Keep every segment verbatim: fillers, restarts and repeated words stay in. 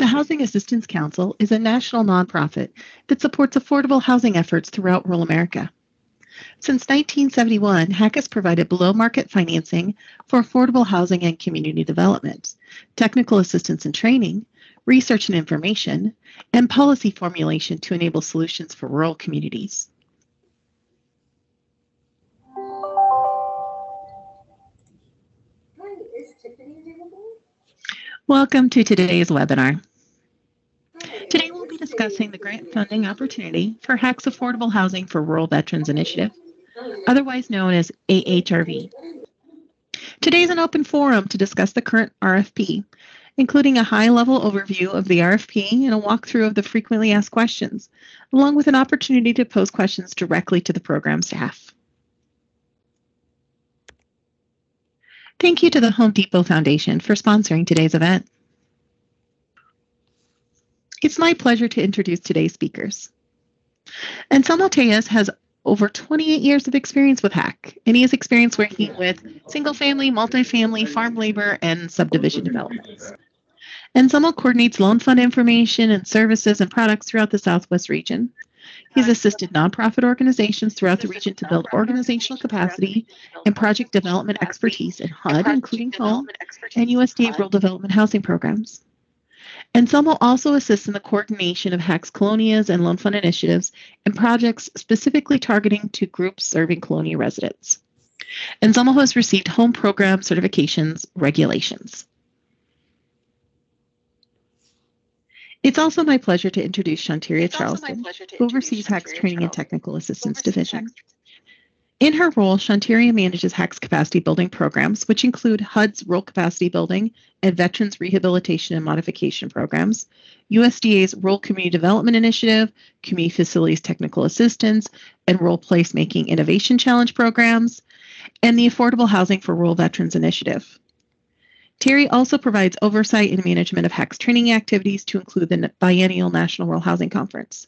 The Housing Assistance Council is a national nonprofit that supports affordable housing efforts throughout rural America. Since nineteen seventy-one, H A C has provided below-market financing for affordable housing and community development, technical assistance and training, research and information, and policy formulation to enable solutions for rural communities. Hi, is Tiffany available? Welcome to today's webinar. Today we'll be discussing the grant funding opportunity for H A C's Affordable Housing for Rural Veterans Initiative, otherwise known as A H R V. Today is an open forum to discuss the current R F P, including a high-level overview of the R F P and a walkthrough of the frequently asked questions, along with an opportunity to pose questions directly to the program staff. Thank you to the Home Depot Foundation for sponsoring today's event. It's my pleasure to introduce today's speakers. Anselmo Tejas has over twenty-eight years of experience with H A C, and he has experience working with single-family, multifamily, farm labor, and subdivision developments. Anselmo coordinates loan fund information and services and products throughout the Southwest region. He's assisted nonprofit organizations throughout the region to build organizational capacity and project development expertise in H U D, including home and U S D A rural development housing programs. Anselmo also assists in the coordination of H A C's colonias and loan fund initiatives and projects specifically targeting to groups serving colonial residents. Anselmo has received home program certifications regulations. It's also my pleasure to introduce Shanteria Charleston, who oversees H A C's Training and Technical Assistance Division. In her role, Shanteria manages H A C's capacity building programs, which include H U D's Rural Capacity Building and Veterans Rehabilitation and Modification Programs, U S D A's Rural Community Development Initiative, Community Facilities Technical Assistance, and Rural Placemaking Innovation Challenge Programs, and the Affordable Housing for Rural Veterans Initiative. Terry also provides oversight and management of H A C's training activities to include the Biennial National Rural Housing Conference.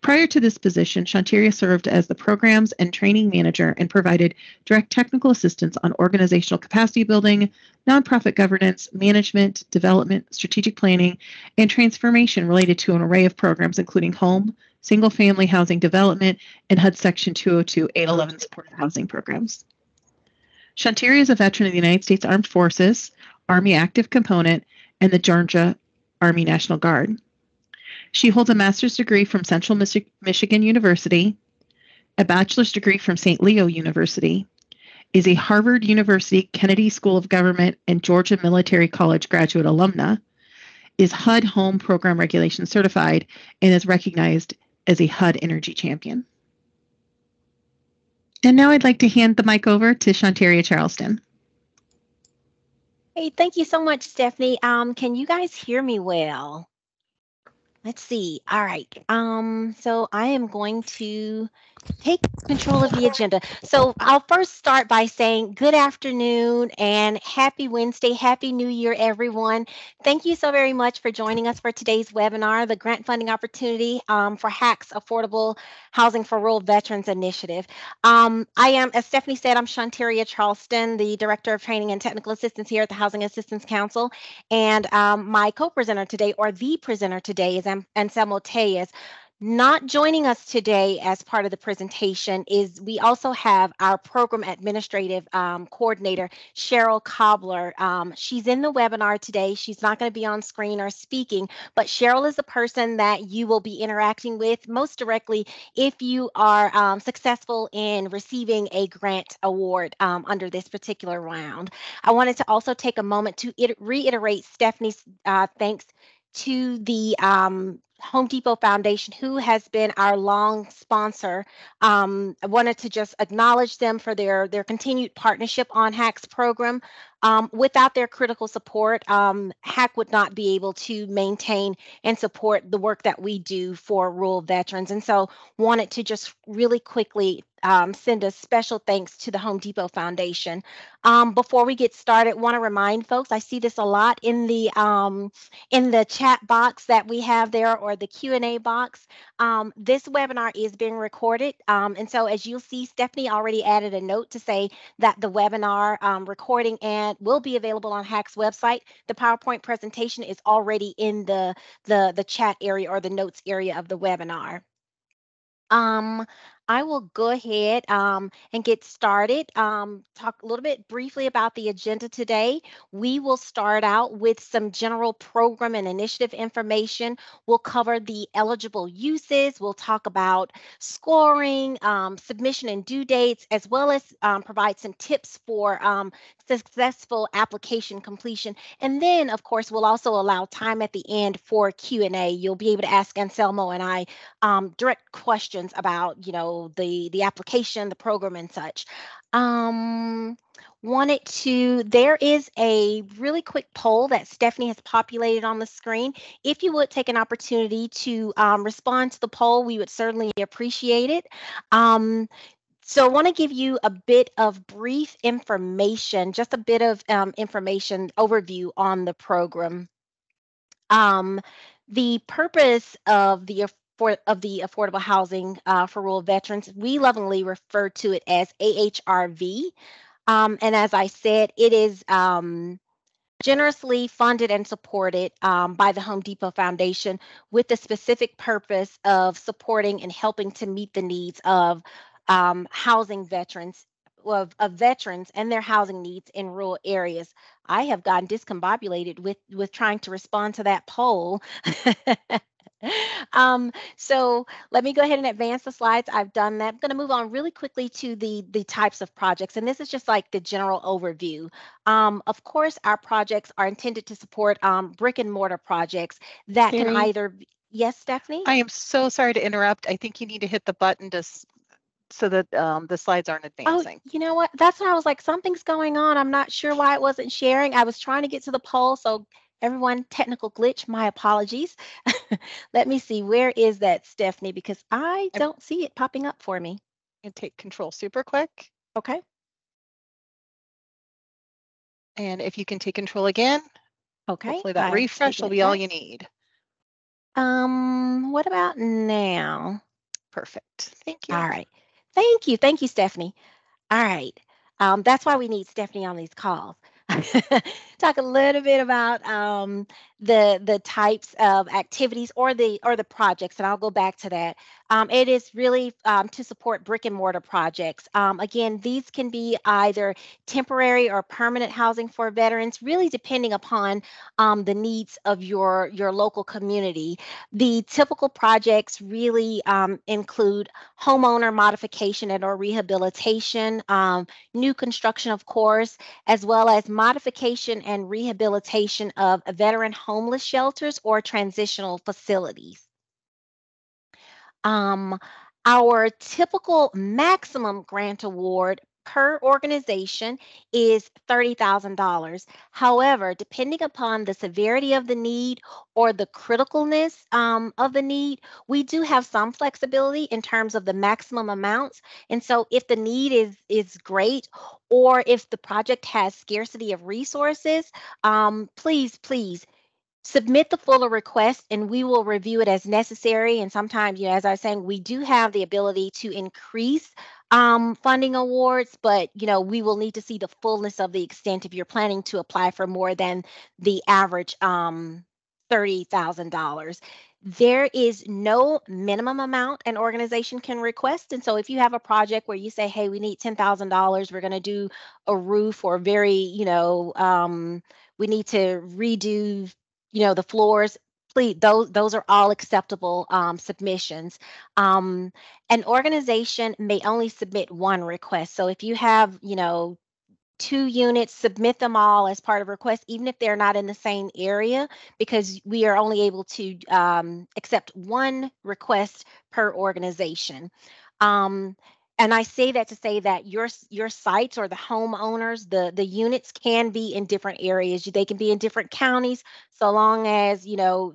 Prior to this position, Shanteria served as the programs and training manager and provided direct technical assistance on organizational capacity building, nonprofit governance, management, development, strategic planning, and transformation related to an array of programs, including home, single-family housing development, and H U D Section two oh two eight eleven supportive housing programs. Shanteria is a veteran of the United States Armed Forces, Army Active Component, and the Georgia Army National Guard. She holds a master's degree from Central Mich- Michigan University, a bachelor's degree from Saint Leo University, is a Harvard University Kennedy School of Government and Georgia Military College graduate alumna, is H U D Home Program Regulation certified, and is recognized as a H U D Energy Champion. And now I'd like to hand the mic over to Shanteria Charleston. Hey, thank you so much, Stephanie. Um, can you guys hear me well? Let's see. All right. Um, so I am going to take control of the agenda. So I'll first start by saying good afternoon and happy Wednesday. Happy New Year, everyone. Thank you so very much for joining us for today's webinar, the Grant Funding Opportunity um, for H A C's Affordable Housing for Rural Veterans Initiative. Um, I am, as Stephanie said, I'm Shanteria Charleston, the Director of Training and Technical Assistance here at the Housing Assistance Council. And um, my co-presenter today, or the presenter today, is Anselmo Tejas. Not joining us today as part of the presentation is we also have our program administrative um, coordinator, Cheryl Cobbler. Um, she's in the webinar today. She's not going to be on screen or speaking, but Cheryl is the person that you will be interacting with most directly if you are um, successful in receiving a grant award um, under this particular round. I wanted to also take a moment to reiterate Stephanie's uh, thanks to the um, Home Depot Foundation, who has been our long sponsor. Um, I wanted to just acknowledge them for their, their continued partnership on H A C's program. Um, without their critical support, um, H A C would not be able to maintain and support the work that we do for rural veterans. And so wanted to just really quickly um, send a special thanks to the Home Depot Foundation. Um, before we get started, want to remind folks, I see this a lot in the, um, in the chat box that we have there, or the Q and A box. Um, this webinar is being recorded. Um, and so as you'll see, Stephanie already added a note to say that the webinar um, recording and that will be available on H A C's website. The PowerPoint presentation is already in the, the, the chat area or the notes area of the webinar. Um, I will go ahead um, and get started. Um, talk a little bit briefly about the agenda today. We will start out with some general program and initiative information. We'll cover the eligible uses. We'll talk about scoring, um, submission and due dates, as well as um, provide some tips for um, successful application completion. And then, of course, we'll also allow time at the end for Q and A. You'll be able to ask Anselmo and I um, direct questions about, you know, the the application, the program, and such. Um, wanted to, there is a really quick poll that Stephanie has populated on the screen. If you would take an opportunity to um, respond to the poll, we would certainly appreciate it. Um, So I want to give you a bit of brief information, just a bit of um, information overview on the program. Um, the purpose of the For, of the Affordable Housing uh, for Rural Veterans, we lovingly refer to it as A H R V. Um, and as I said, it is um, generously funded and supported um, by the Home Depot Foundation with the specific purpose of supporting and helping to meet the needs of um, housing veterans, of, of veterans and their housing needs in rural areas. I have gotten discombobulated with, with trying to respond to that poll. Um, so let me go ahead and advance the slides. I've done that. I'm going to move on really quickly to the, the types of projects. And this is just like the general overview. Um, of course, our projects are intended to support um, brick and mortar projects that Sherry, can either be, yes, Stephanie? I am so sorry to interrupt. I think you need to hit the button to so that um, the slides aren't advancing. Oh, you know what? That's why I was like, something's going on. I'm not sure why it wasn't sharing. I was trying to get to the poll. So everyone, technical glitch, my apologies. Let me see, where is that, Stephanie? Because I don't see it popping up for me. And take control super quick. Okay. And if you can take control again. Okay. Hopefully that I refresh will be that. All you need. Um, what about now? Perfect, thank you. All right, thank you, thank you, Stephanie. All right, um, that's why we need Stephanie on these calls. Talk a little bit about um, the the types of activities or the or the projects, and I'll go back to that. Um, it is really um, to support brick and mortar projects. Um, again, these can be either temporary or permanent housing for veterans, really depending upon um, the needs of your your local community. The typical projects really um, include homeowner modification and or rehabilitation, um, new construction, of course, as well as modification and rehabilitation of veteran homeless shelters or transitional facilities. Um, our typical maximum grant award per organization is thirty thousand dollars. However, depending upon the severity of the need or the criticalness um, of the need, we do have some flexibility in terms of the maximum amounts. And so if the need is, is great, or if the project has scarcity of resources, um, please, please, submit the fuller request and we will review it as necessary. And sometimes, you know, as I was saying, we do have the ability to increase um, funding awards, but, you know, we will need to see the fullness of the extent if you're planning to apply for more than the average um, thirty thousand dollars. There is no minimum amount an organization can request. And so if you have a project where you say, hey, we need ten thousand dollars, we're going to do a roof or very, you know, um, we need to redo you know, the floors, please, those, those are all acceptable um, submissions. Um, an organization may only submit one request. So if you have, you know, two units, submit them all as part of request, even if they're not in the same area, because we are only able to um, accept one request per organization. Um, And I say that to say that your your sites or the homeowners, the, the units can be in different areas. They can be in different counties, so long as, you know,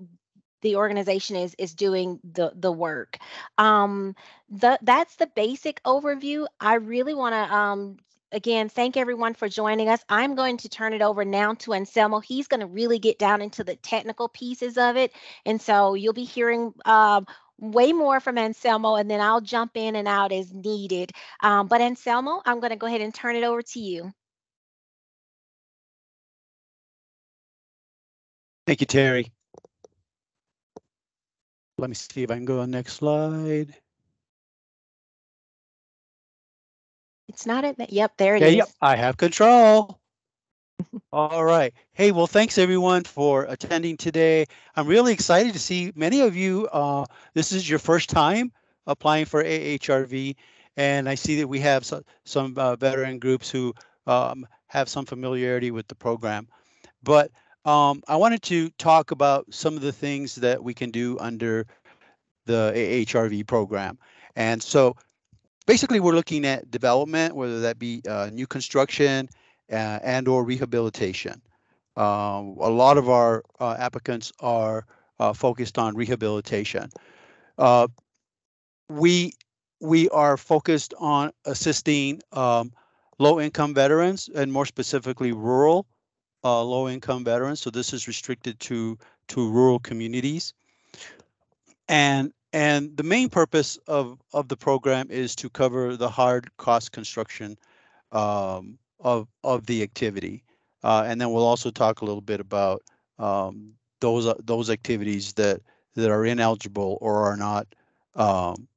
the organization is is doing the, the work. Um, the, that's the basic overview. I really want to, um, again, thank everyone for joining us. I'm going to turn it over now to Anselmo. He's going to really get down into the technical pieces of it. And so you'll be hearing um, way more from Anselmo, and then I'll jump in and out as needed. Um, but Anselmo, I'm going to go ahead and turn it over to you. Thank you, Terry. Let me see if I can go on next slide. It's not it. Yep, there it yeah, is. Yep, I have control. All right. Hey, well, thanks everyone for attending today. I'm really excited to see many of you. Uh, this is your first time applying for A H R V, and I see that we have so, some uh, veteran groups who um, have some familiarity with the program. But um, I wanted to talk about some of the things that we can do under the A H R V program. And so basically, we're looking at development, whether that be uh, new construction uh, and or rehabilitation. Uh, a lot of our uh, applicants are uh, focused on rehabilitation. Uh, we we are focused on assisting um, low-income veterans, and more specifically rural uh, low-income veterans. So this is restricted to to rural communities. And And the main purpose of, of the program is to cover the hard cost construction um, of, of the activity. Uh, and then we'll also talk a little bit about um, those, uh, those activities that, that are ineligible or are not um,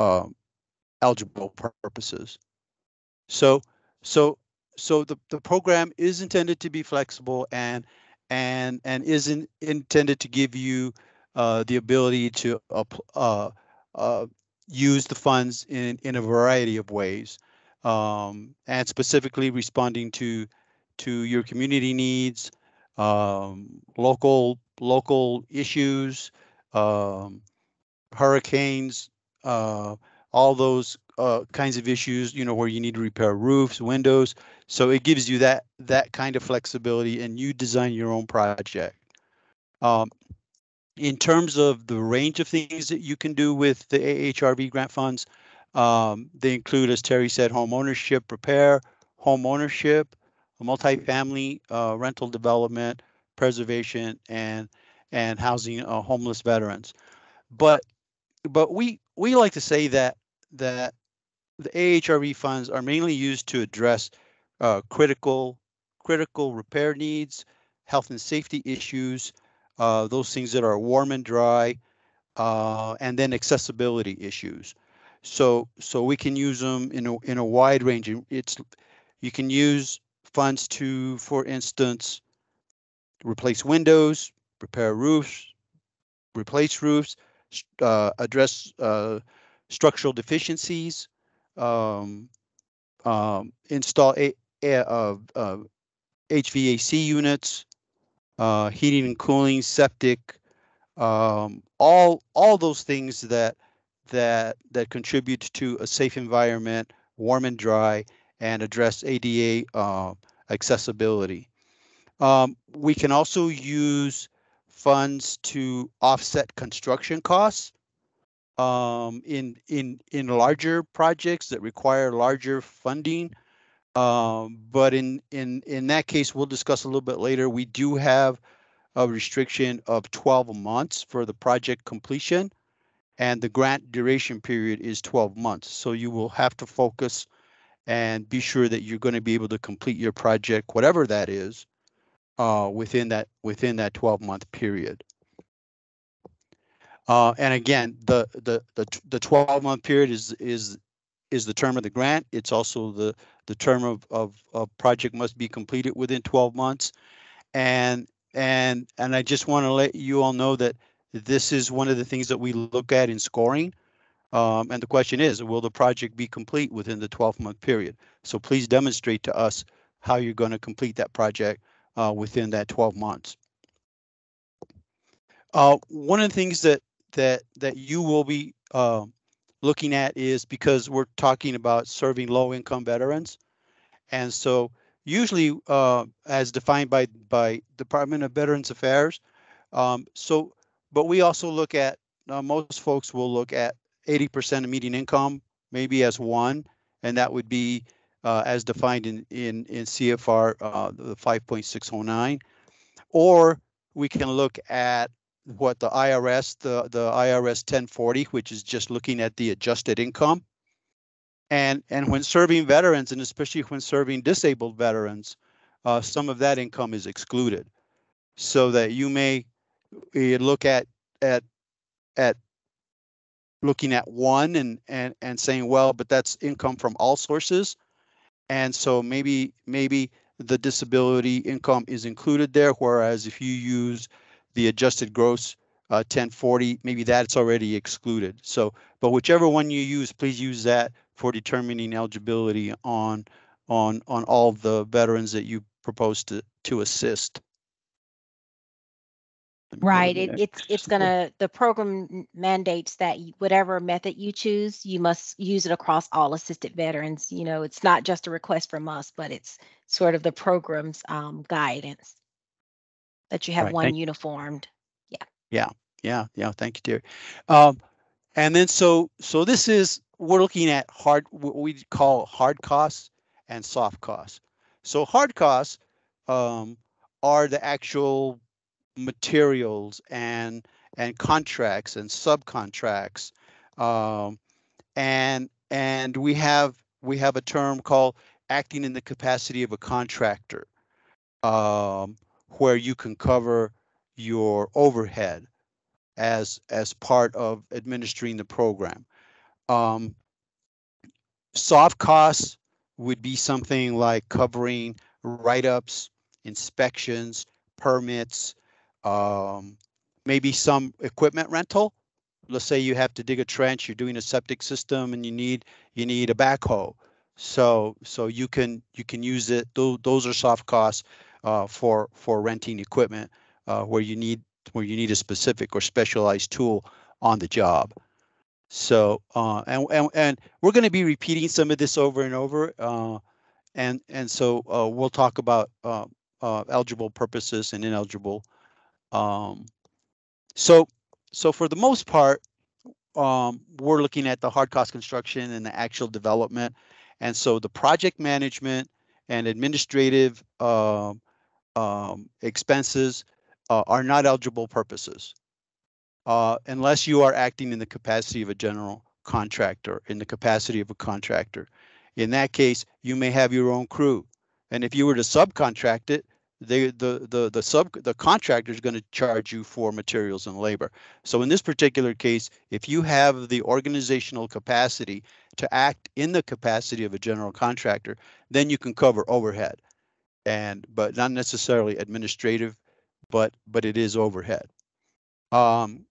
uh, eligible purposes. So, so, so the, the program is intended to be flexible and, and, and isn't intended to give you Uh, the ability to uh, uh, uh, use the funds in, in a variety of ways, um, and specifically responding to to your community needs, um, local local issues, um, hurricanes, uh, all those uh, kinds of issues. You know, where you need to repair roofs, windows. So it gives you that that kind of flexibility, and you design your own project. Um, In terms of the range of things that you can do with the A H R V grant funds, um, they include, as Terry said, home ownership, repair, home ownership, multifamily uh, rental development, preservation, and and housing uh, homeless veterans. But but we we like to say that that the A H R V funds are mainly used to address uh, critical critical repair needs, health and safety issues. Uh, those things that are warm and dry, uh, and then accessibility issues. So, so we can use them in a in a wide range. It's you can use funds to, for instance, replace windows, repair roofs, replace roofs, uh, address uh, structural deficiencies, um, um, install a, a, uh, uh, H V A C units. Uh, heating and cooling, septic, um, all all those things that that that contribute to a safe environment, warm and dry, and address A D A uh, accessibility. Um, we can also use funds to offset construction costs um, in in in larger projects that require larger funding. Um, but in, in, in that case, we'll discuss a little bit later, we do have a restriction of twelve months for the project completion, and the grant duration period is twelve months. So you will have to focus and be sure that you're going to be able to complete your project, whatever that is, uh, within that within that twelve month period. Uh, and again, the the the the twelve month period is is is the term of the grant. It's also the the term of, of, of project must be completed within twelve months. And and and I just want to let you all know that this is one of the things that we look at in scoring. Um, and the question is, will the project be complete within the twelve month period? So please demonstrate to us how you're going to complete that project uh, within that twelve months. Uh, one of the things that that that you will be uh, looking at is, because we're talking about serving low-income veterans, and so usually uh, as defined by by Department of Veterans Affairs, um, so but we also look at uh, most folks will look at eighty percent of median income maybe as one, and that would be uh, as defined in in in C F R uh, the five point six oh nine, or we can look at what the I R S, the, the I R S ten forty, which is just looking at the adjusted income. And, and when serving veterans, and especially when serving disabled veterans, uh, some of that income is excluded. so that you may look at at at looking at one and and and saying, well, but that's income from all sources, and so maybe maybe the disability income is included there, whereas if you use the adjusted gross uh, ten forty, maybe that's already excluded. So, but whichever one you use, please use that for determining eligibility on on on all the veterans that you propose to to assist. Right. It, it's it's gonna the program mandates that whatever method you choose, you must use it across all assisted veterans. You know, it's not just a request from us, but it's sort of the program's um, guidance that you have right. one Thank uniformed. Yeah. Yeah. Yeah. Yeah. Thank you, dear. Um, and then so so this is we're looking at hard what we call hard costs and soft costs. So hard costs um, are the actual materials and and contracts and subcontracts, um, and and we have we have a term called acting in the capacity of a contractor, um, where you can cover your overhead as as part of administering the program. Um, soft costs would be something like covering write-ups, inspections, permits. Um, maybe some equipment rental. Let's say you have to dig a trench, you're doing a septic system and you need you need a backhoe. So so you can you can use it. Those, those are soft costs uh, for for renting equipment uh, where you need where you need a specific or specialized tool on the job. So uh, and, and and we're going to be repeating some of this over and over. Uh, and and so uh, we'll talk about uh, uh, eligible purposes and ineligible. Um, so, so for the most part, um, we're looking at the hard cost construction and the actual development. And so the project management and administrative uh, um, expenses uh, are not eligible purposes, uh, unless you are acting in the capacity of a general contractor, in the capacity of a contractor. In that case, you may have your own crew. And if you were to subcontract it, They, the the the sub the contractor is going to charge you for materials and labor. So in this particular case, if you have the organizational capacity to act in the capacity of a general contractor, then you can cover overhead, and but not necessarily administrative, but but it is overhead. Um,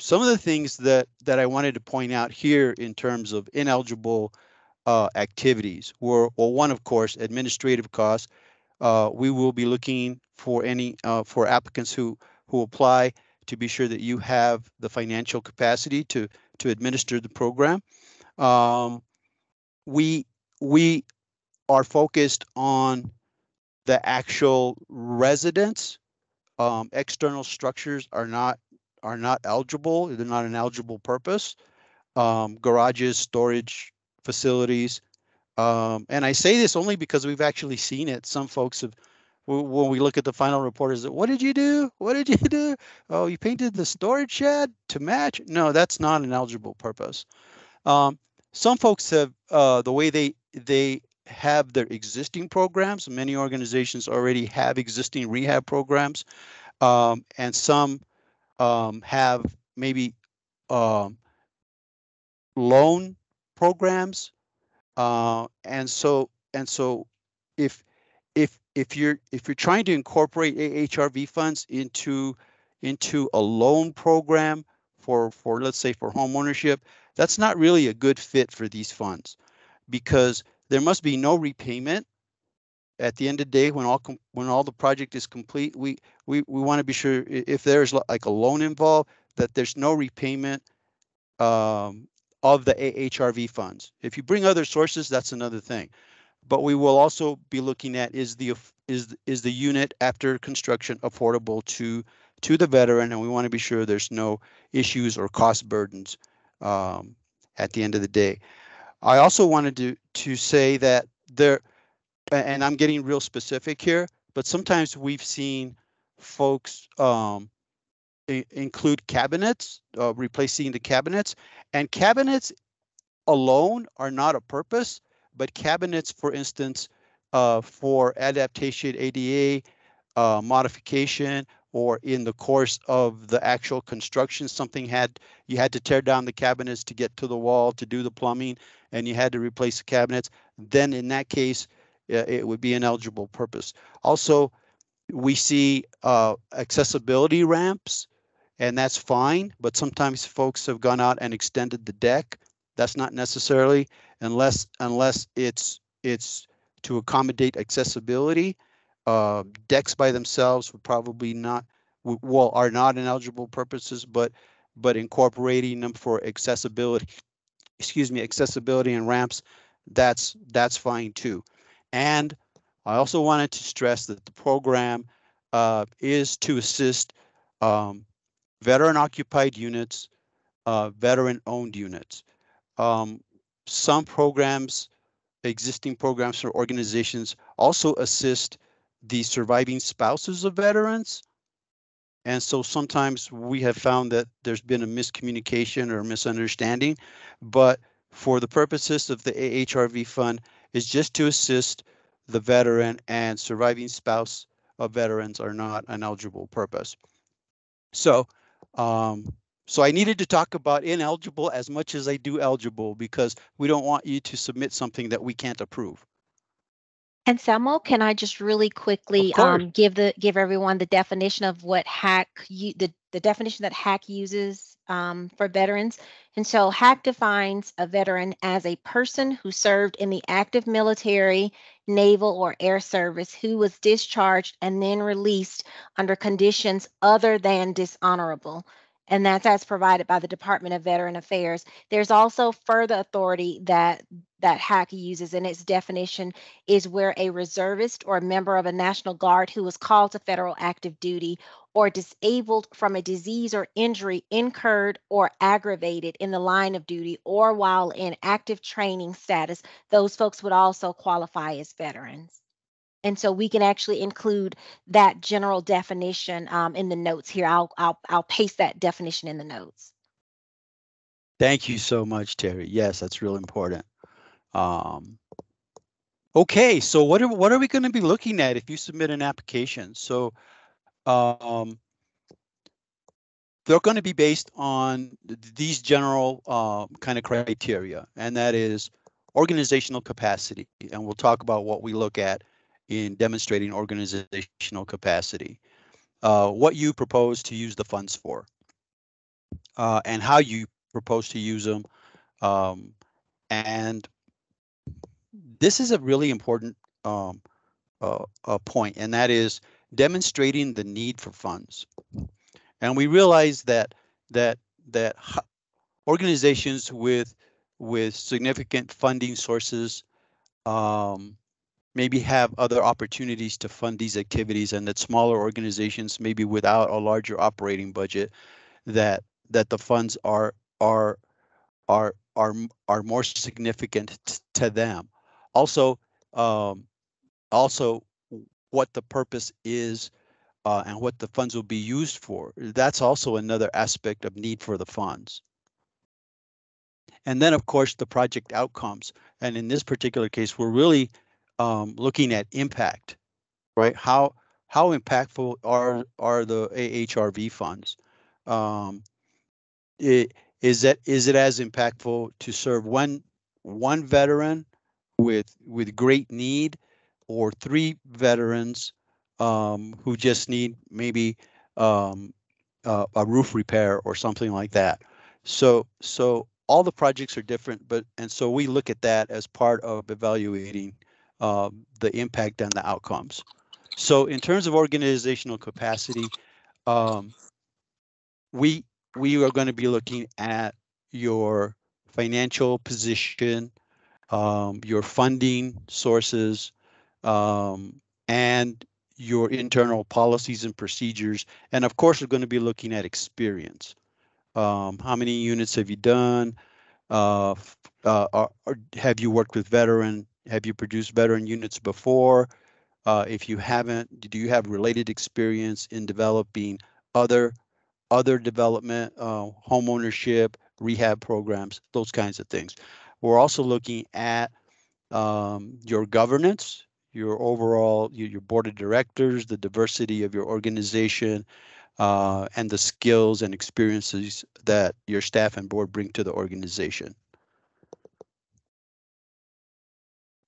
some of the things that that I wanted to point out here in terms of ineligible uh, activities were, well, one, of course, administrative costs. Uh, we will be looking for any uh, for applicants who who apply to be sure that you have the financial capacity to to administer the program. Um, we we are focused on the actual residents. Um, external structures are not are not eligible. They're not an eligible purpose. Um, garages, storage facilities. Um, and I say this only because we've actually seen it. Some folks have, when we look at the final report, is that, what did you do? What did you do? Oh, you painted the storage shed to match? No, that's not an eligible purpose. Um, some folks have, uh, the way they, they have their existing programs, many organizations already have existing rehab programs, um, and some um, have maybe um, loan programs. Uh, and so, and so, if if if you're if you're trying to incorporate A H R V funds into into a loan program for for let's say for home ownership, that's not really a good fit for these funds, because there must be no repayment at the end of the day when all when all the project is complete. We we we want to be sure if there's like a loan involved that there's no repayment. Um, of the A H R V funds. If you bring other sources, that's another thing. But we will also be looking at is the is is the unit after construction affordable to to the veteran, and we want to be sure there's no issues or cost burdens um, at the end of the day. I also wanted to to say that there, and I'm getting real specific here, but sometimes we've seen folks um, include cabinets, uh, replacing the cabinets, and cabinets alone are not a purpose, but cabinets, for instance, uh, for adaptation, A D A uh, modification, or in the course of the actual construction, something had, you had to tear down the cabinets to get to the wall to do the plumbing, and you had to replace the cabinets, then in that case, it would be an eligible purpose. Also, we see uh, accessibility ramps, and that's fine, but sometimes folks have gone out and extended the deck. That's not necessarily, unless unless it's it's to accommodate accessibility. Uh, decks by themselves would probably not, well, are not an eligible purposes, but but incorporating them for accessibility, excuse me, accessibility and ramps, that's that's fine too. And I also wanted to stress that the program uh, is to assist um, veteran-occupied units, uh, veteran-owned units. Um, some programs, existing programs for organizations, also assist the surviving spouses of veterans. And so sometimes we have found that there's been a miscommunication or misunderstanding, but for the purposes of the A H R V fund, it's just to assist the veteran, and surviving spouse of veterans are not an eligible purpose. So, um, So I needed to talk about ineligible as much as I do eligible, because we don't want you to submit something that we can't approve. And Anselmo, can I just really quickly um, give the give everyone the definition of what H A C, the, the definition that H A C uses um, for veterans? And so H A C defines a veteran as a person who served in the active military, naval, or air service, who was discharged and then released under conditions other than dishonorable. And that's as provided by the Department of Veterans Affairs. There's also further authority that that H A C uses, and its definition is where a reservist or a member of a National Guard who was called to federal active duty or disabled from a disease or injury incurred or aggravated in the line of duty or while in active training status, those folks would also qualify as veterans. And so we can actually include that general definition um, in the notes here. I'll, I'll, I'll paste that definition in the notes. Thank you so much, Terry. Yes, that's real important. Um, okay, so what are, what are we going to be looking at if you submit an application? So um, they're going to be based on these general uh, kind of criteria, and that is organizational capacity. And we'll talk about what we look at in demonstrating organizational capacity, uh, what you propose to use the funds for, uh, and how you propose to use them. Um, and this is a really important um, uh, uh, point, and that is demonstrating the need for funds. And we realize that that that organizations with with significant funding sources um, maybe have other opportunities to fund these activities, and that smaller organizations, maybe without a larger operating budget, that that the funds are are are are are more significant to them. Also, um, also what the purpose is uh, and what the funds will be used for. That's also another aspect of need for the funds. And then, of course, the project outcomes. And in this particular case, we're really Um, looking at impact, right? How how impactful are are the A H R V funds? Um, it, is that is it as impactful to serve one one veteran with with great need, or three veterans um, who just need maybe um, uh, a roof repair or something like that? So so all the projects are different, but and so we look at that as part of evaluating Uh, the impact and the outcomes. So in terms of organizational capacity, um, we we are going to be looking at your financial position, um, your funding sources, um, and your internal policies and procedures. And of course, we're going to be looking at experience. Um, how many units have you done? Uh, uh, are, are, have you worked with veterans? Have you produced veteran units before? Uh, if you haven't, do you have related experience in developing other other development, uh, home ownership, rehab programs, those kinds of things? We're also looking at um, your governance, your overall, your, your board of directors, the diversity of your organization, uh, and the skills and experiences that your staff and board bring to the organization.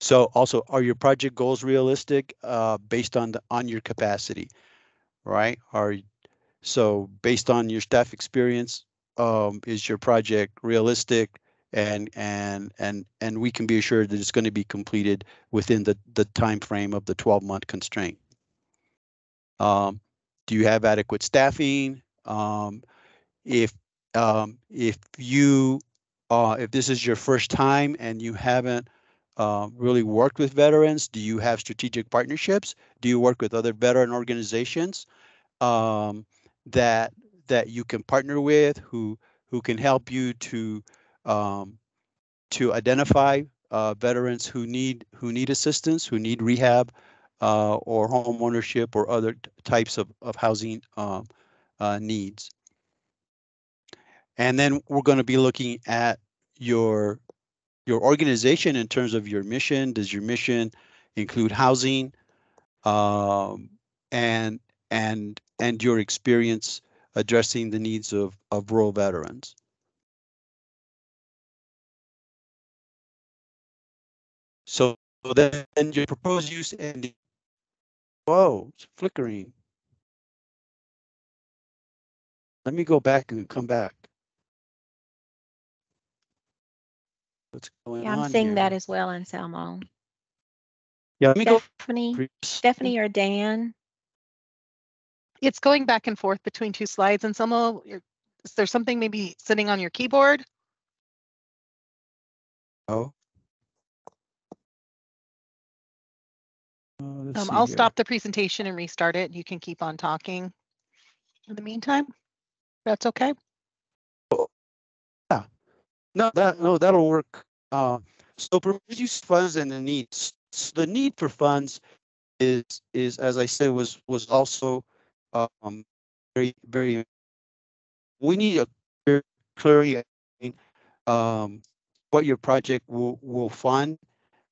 So also, are your project goals realistic uh, based on the, on your capacity, right? Are so based on your staff experience, um, is your project realistic? And and and and we can be assured that it's going to be completed within the the time frame of the twelve month constraint. Um, do you have adequate staffing? Um, if um, if you uh, if this is your first time and you haven't uh, really worked with veterans, do you have strategic partnerships? Do you work with other veteran organizations um, that that you can partner with, who who can help you to Um, to identify uh, veterans who need who need assistance, who need rehab uh, or home ownership or other types of, of housing um, uh, needs. And then we're going to be looking at your your organization in terms of your mission. Does your mission include housing um, and and and your experience addressing the needs of, of rural veterans? So then your proposed use and whoa, it's flickering. Let me go back and come back. What's going yeah, on? I'm seeing here? That as well, Anselmo. Yeah, let me Stephanie, go. Stephanie or Dan. It's going back and forth between two slides. Anselmo, is there something maybe sitting on your keyboard? Oh. Oh, um, I'll here. stop the presentation and restart it. You can keep on talking in the meantime. That's okay. Oh, yeah. No, that no, that'll work. Uh, so proposed use funds and the needs. So the need for funds is is as I said was was also um, very very. We need a clear, clear um, what your project will will fund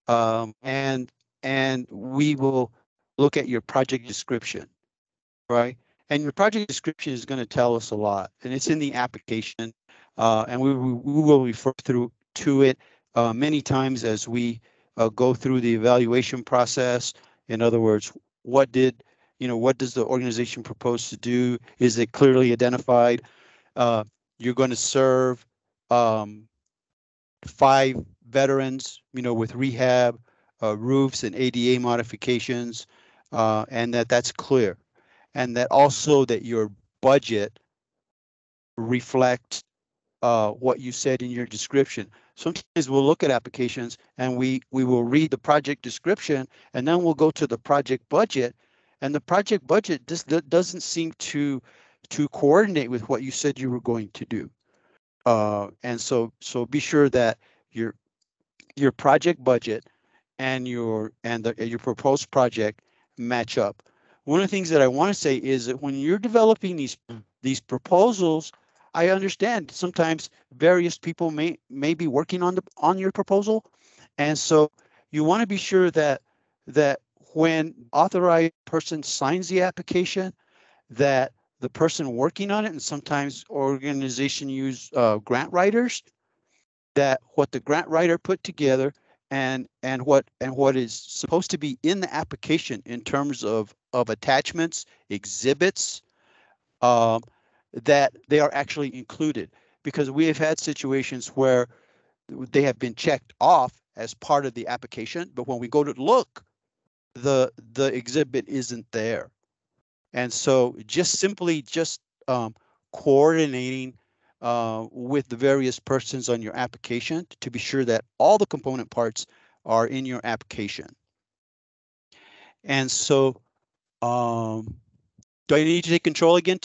um, and. And we will look at your project description, right? And your project description is going to tell us a lot, and it's in the application. Uh, and we, we will refer through to it uh, many times as we uh, go through the evaluation process. In other words, what did, you know, what does the organization propose to do? Is it clearly identified? Uh, you're going to serve um, five veterans, you know, with rehab. Uh, roofs and A D A modifications, uh, and that that's clear, and that also that your budget reflects uh, what you said in your description. Sometimes we'll look at applications and we we will read the project description, and then we'll go to the project budget, and the project budget just doesn't seem to to coordinate with what you said you were going to do. Uh, and so so be sure that your your project budget and your and the, your proposed project match up. One of the things that I want to say is that when you're developing these these proposals, I understand sometimes various people may may be working on the on your proposal, and so you want to be sure that that when the authorized person signs the application, that the person working on it, and sometimes organizations use uh, grant writers, that what the grant writer put together and and what and what is supposed to be in the application in terms of of attachments, exhibits, um, that they are actually included, because we have had situations where they have been checked off as part of the application, but when we go to look, the the exhibit isn't there. And so just simply just um, coordinating Uh, with the various persons on your application to be sure that all the component parts are in your application. And so, um, do I need to take control again?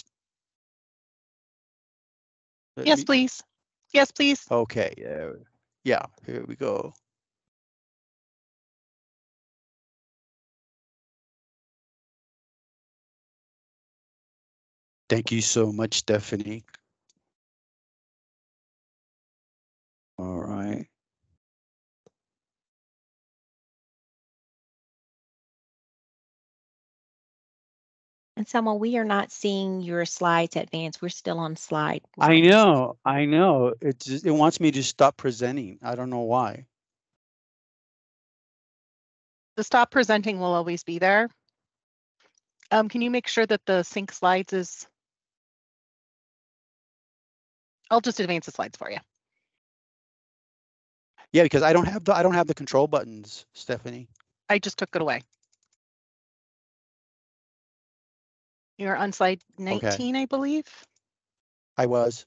Let yes, me... please. Yes, please. Okay. Uh, yeah, here we go. Thank you so much, Stephanie. All right. Anselmo, we are not seeing your slides advance. We're still on slide one. I know, I know. It just, it wants me to stop presenting. I don't know why. The stop presenting will always be there. Um, can you make sure that the sync slides is? I'll just advance the slides for you. Yeah, because I don't have the I don't have the control buttons, Stephanie. I just took it away. You're on slide nineteen, okay. I believe. I was.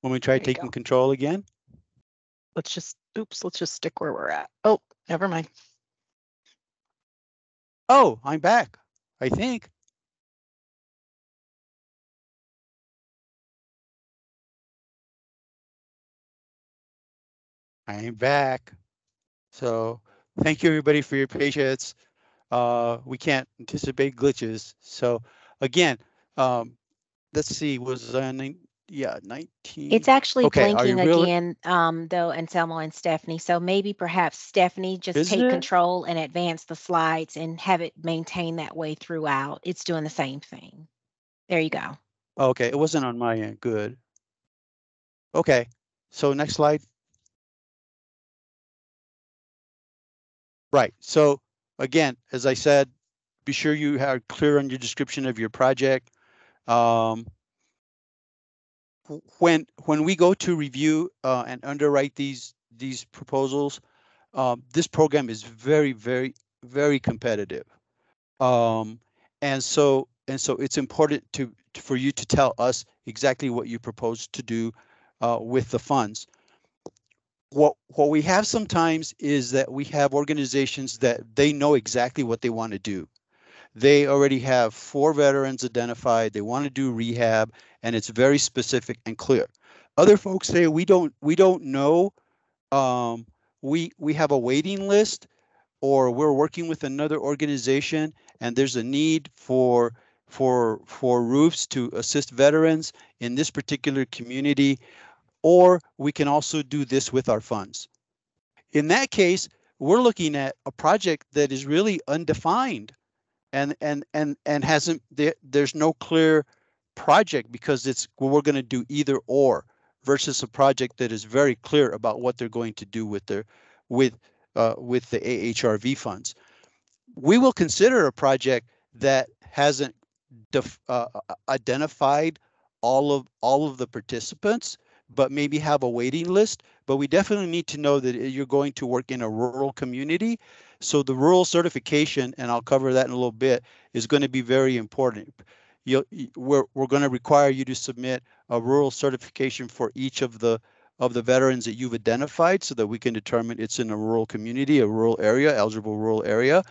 When we try there taking control again. Let's just, oops, let's just stick where we're at. Oh, never mind. Oh, I'm back, I think. I am back. So thank you everybody for your patience. Uh, we can't anticipate glitches. So again, um, let's see, was I on? Yeah, nineteen. It's actually okay, blinking again, um, though, Anselmo and Stephanie. So maybe perhaps Stephanie just Isn't take it? control and advance the slides and have it maintain that way throughout. It's doing the same thing. There you go. Okay, it wasn't on my end. Good. Okay, so next slide. Right. So again, as I said, be sure you are clear on your description of your project. Um, When when we go to review uh, and underwrite these these proposals, um, this program is very, very, very competitive, um, and so and so it's important to, to for you to tell us exactly what you propose to do uh, with the funds. What what we have sometimes is that we have organizations that they know exactly what they want to do. They already have four veterans identified. They want to do rehab, and it's very specific and clear. Other folks say we don't we don't know. Um, we we have a waiting list, or we're working with another organization, and there's a need for for for roofs to assist veterans in this particular community, or we can also do this with our funds. In that case, we're looking at a project that is really undefined. And and and and hasn't there, there's no clear project because it's we're going to do either or versus a project that is very clear about what they're going to do with their with uh, with the A H R V funds. We will consider a project that hasn't def, uh, identified all of all of the participants, but maybe have a waiting list. But we definitely need to know that you're going to work in a rural community. So the rural certification, and I'll cover that in a little bit, is going to be very important. You'll, we're, we're going to require you to submit a rural certification for each of the of the veterans that you've identified so that we can determine it's in a rural community, a rural area, eligible rural area.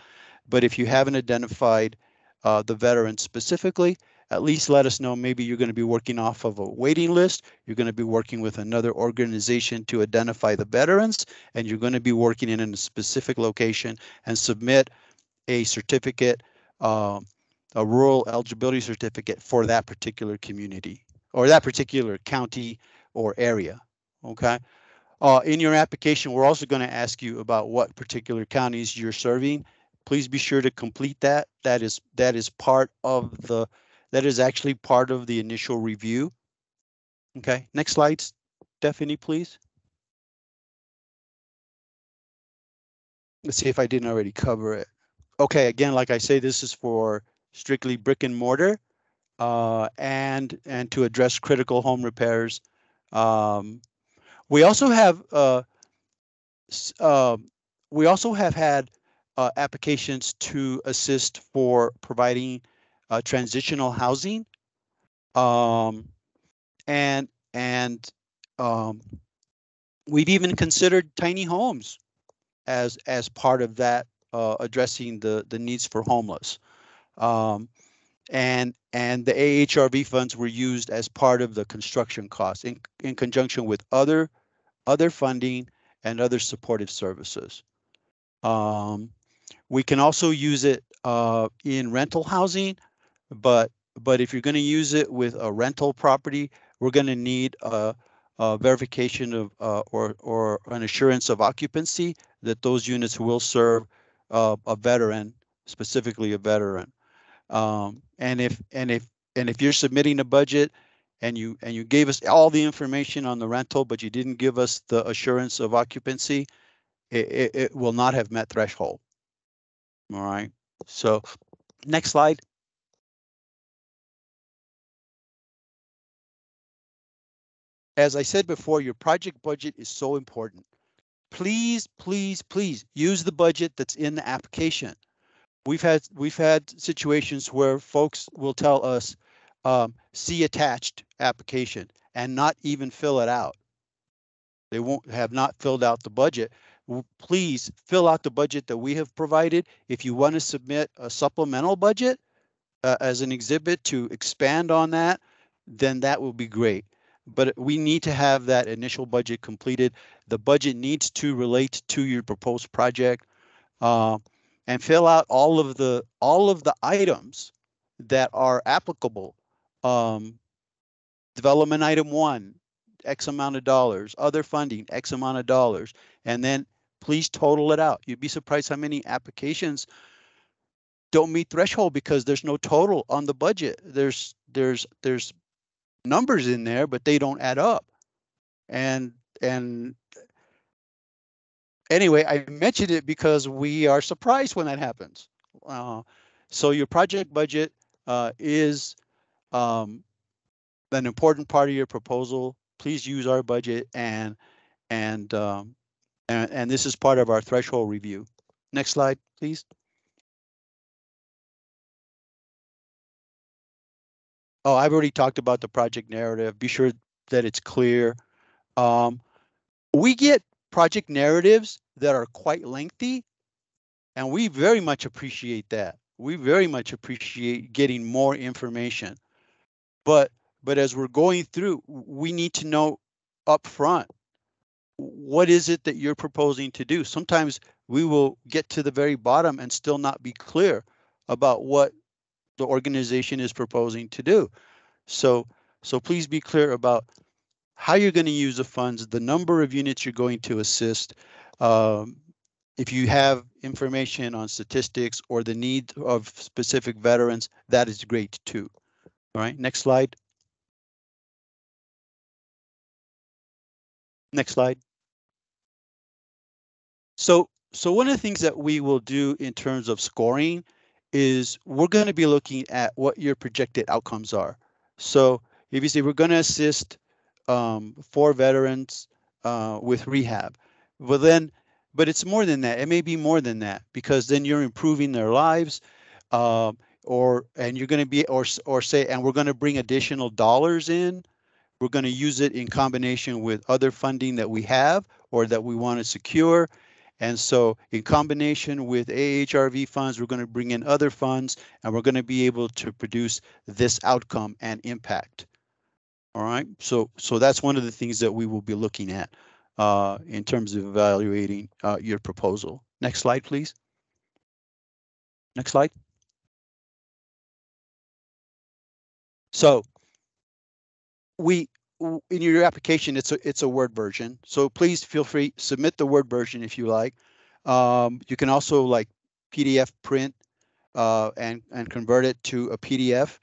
But if you haven't identified uh, the veteran specifically, at least let us know. Maybe you're going to be working off of a waiting list. You're going to be working with another organization to identify the veterans, and you're going to be working in a specific location and submit a certificate, uh, a rural eligibility certificate for that particular community or that particular county or area. Okay. Uh, in your application, we're also going to ask you about what particular counties you're serving. Please be sure to complete that. That is that is part of the That is actually part of the initial review. Okay, next slide, Stephanie, please. Let's see if I didn't already cover it. Okay, again, like I say, this is for strictly brick and mortar uh, and, and to address critical home repairs. Um, we also have uh, uh, we also have had uh, applications to assist for providing Uh, transitional housing, um, and and um, we've even considered tiny homes as as part of that uh, addressing the the needs for homeless, um, and and the A H R V funds were used as part of the construction costs in in conjunction with other other funding and other supportive services. Um, we can also use it uh, in rental housing. But but if you're going to use it with a rental property, we're going to need a, a verification of uh, or or an assurance of occupancy that those units will serve uh, a veteran, specifically a veteran. Um, and if and if and if you're submitting a budget, and you and you gave us all the information on the rental, but you didn't give us the assurance of occupancy, it, it, it will not have met threshold. All right. So, next slide. As I said before, your project budget is so important. Please, please, please use the budget that's in the application. We've had we've had situations where folks will tell us, um, see attached application, and not even fill it out. They won't have not filled out the budget. Please fill out the budget that we have provided. If you want to submit a supplemental budget uh, as an exhibit to expand on that, then that will be great. But we need to have that initial budget completed. The budget needs to relate to your proposed project, uh, and fill out all of the all of the items that are applicable. Um, development item one, X amount of dollars, other funding, X amount of dollars, and then please total it out. You'd be surprised how many applications don't meet threshold because there's no total on the budget. There's there's there's numbers in there, but they don't add up. And and anyway, I mentioned it because we are surprised when that happens. Uh, so your project budget uh, is um, an important part of your proposal. Please use our budget, and and um, and and this is part of our threshold review. Next slide, please. Oh, I've already talked about the project narrative. Be sure that it's clear. Um, we get project narratives that are quite lengthy, and we very much appreciate that. We very much appreciate getting more information. But but as we're going through, we need to know up front, what is it that you're proposing to do? Sometimes we will get to the very bottom and still not be clear about what the organization is proposing to do. So, so please be clear about how you're going to use the funds, the number of units you're going to assist. Um, if you have information on statistics or the need of specific veterans, that is great too. All right, next slide. Next slide. So, so one of the things that we will do in terms of scoring is we're going to be looking at what your projected outcomes are. So if you say we're going to assist um, four veterans uh, with rehab, well then, but it's more than that. It may be more than that because then you're improving their lives, uh, or and you're going to be or or say and we're going to bring additional dollars in. We're going to use it in combination with other funding that we have or that we want to secure. And so in combination with A H R V funds, we're going to bring in other funds and we're going to be able to produce this outcome and impact. All right. So so that's one of the things that we will be looking at uh, in terms of evaluating uh, your proposal. Next slide, please. Next slide. So we in your application, it's a it's a Word version. So please feel free submit the Word version if you like. Um, you can also like P D F print uh, and and convert it to a P D F.